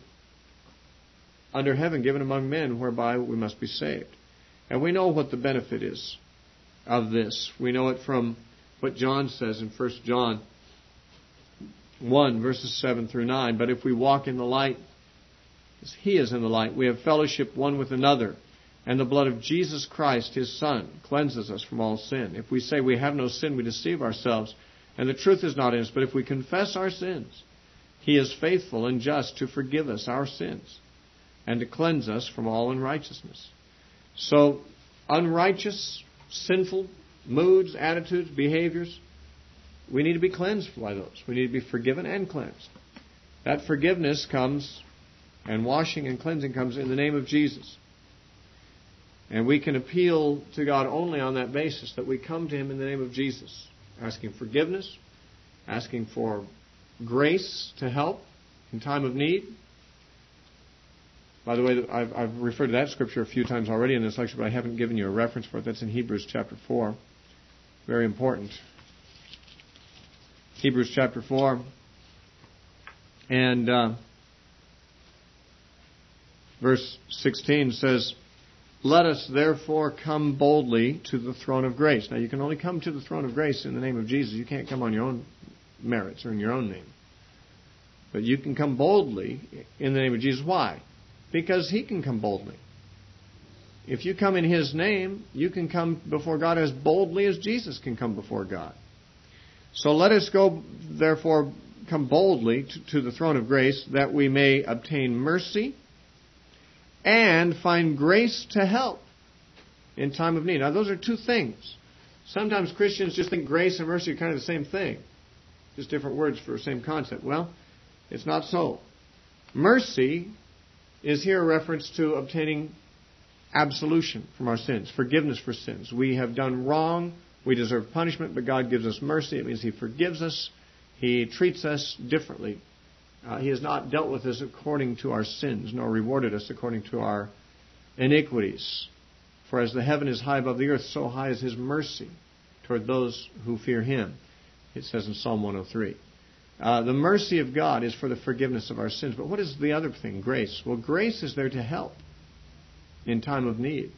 under heaven given among men whereby we must be saved. And we know what the benefit is of this. We know it from what John says in 1 John 1, verses 7 through 9. But if we walk in the light, as He is in the light, we have fellowship one with another. And the blood of Jesus Christ, His Son, cleanses us from all sin. If we say we have no sin, we deceive ourselves, and the truth is not in us. But if we confess our sins, He is faithful and just to forgive us our sins and to cleanse us from all unrighteousness. So, unrighteous, sinful moods, attitudes, behaviors, we need to be cleansed by those. We need to be forgiven and cleansed. That forgiveness comes, and washing and cleansing comes in the name of Jesus. And we can appeal to God only on that basis, that we come to Him in the name of Jesus, asking forgiveness, asking for grace to help in time of need. By the way, I've referred to that scripture a few times already in this lecture, but I haven't given you a reference for it. That's in Hebrews chapter 4. Very important. Hebrews chapter 4. And verse 16 says, "Let us therefore come boldly to the throne of grace." Now, you can only come to the throne of grace in the name of Jesus. You can't come on your own merits or in your own name. But you can come boldly in the name of Jesus. Why? Because He can come boldly. If you come in His name, you can come before God as boldly as Jesus can come before God. So let us go, therefore, come boldly to the throne of grace, that we may obtain mercy and find grace to help in time of need. Now, those are two things. Sometimes Christians just think grace and mercy are kind of the same thing, just different words for the same concept. Well, it's not so. Mercy is here a reference to obtaining absolution from our sins, forgiveness for sins. We have done wrong. We deserve punishment, but God gives us mercy. It means He forgives us. He treats us differently. He has not dealt with us according to our sins, nor rewarded us according to our iniquities. For as the heaven is high above the earth, so high is His mercy toward those who fear Him. It says in Psalm 103. The mercy of God is for the forgiveness of our sins. But what is the other thing? Grace. Well, grace is there to help in time of need.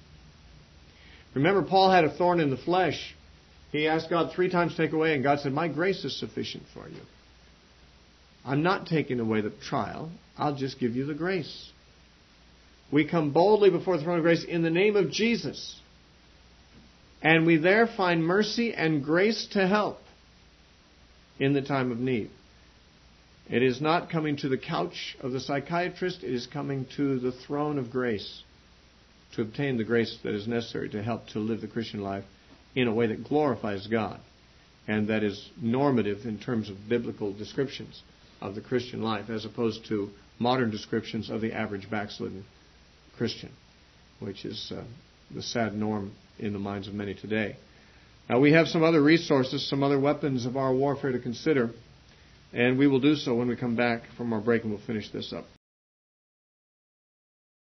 Remember, Paul had a thorn in the flesh. He asked God 3 times to take away, and God said, "My grace is sufficient for you. I'm not taking away the trial. I'll just give you the grace." We come boldly before the throne of grace in the name of Jesus. And we there find mercy and grace to help in the time of need. It is not coming to the couch of the psychiatrist. It is coming to the throne of grace to obtain the grace that is necessary to help to live the Christian life in a way that glorifies God and that is normative in terms of biblical descriptions of the Christian life as opposed to modern descriptions of the average backslidden Christian, which is the sad norm in the minds of many today. Now, we have some other resources, some other weapons of our warfare to consider, and we will do so when we come back from our break, and we'll finish this up.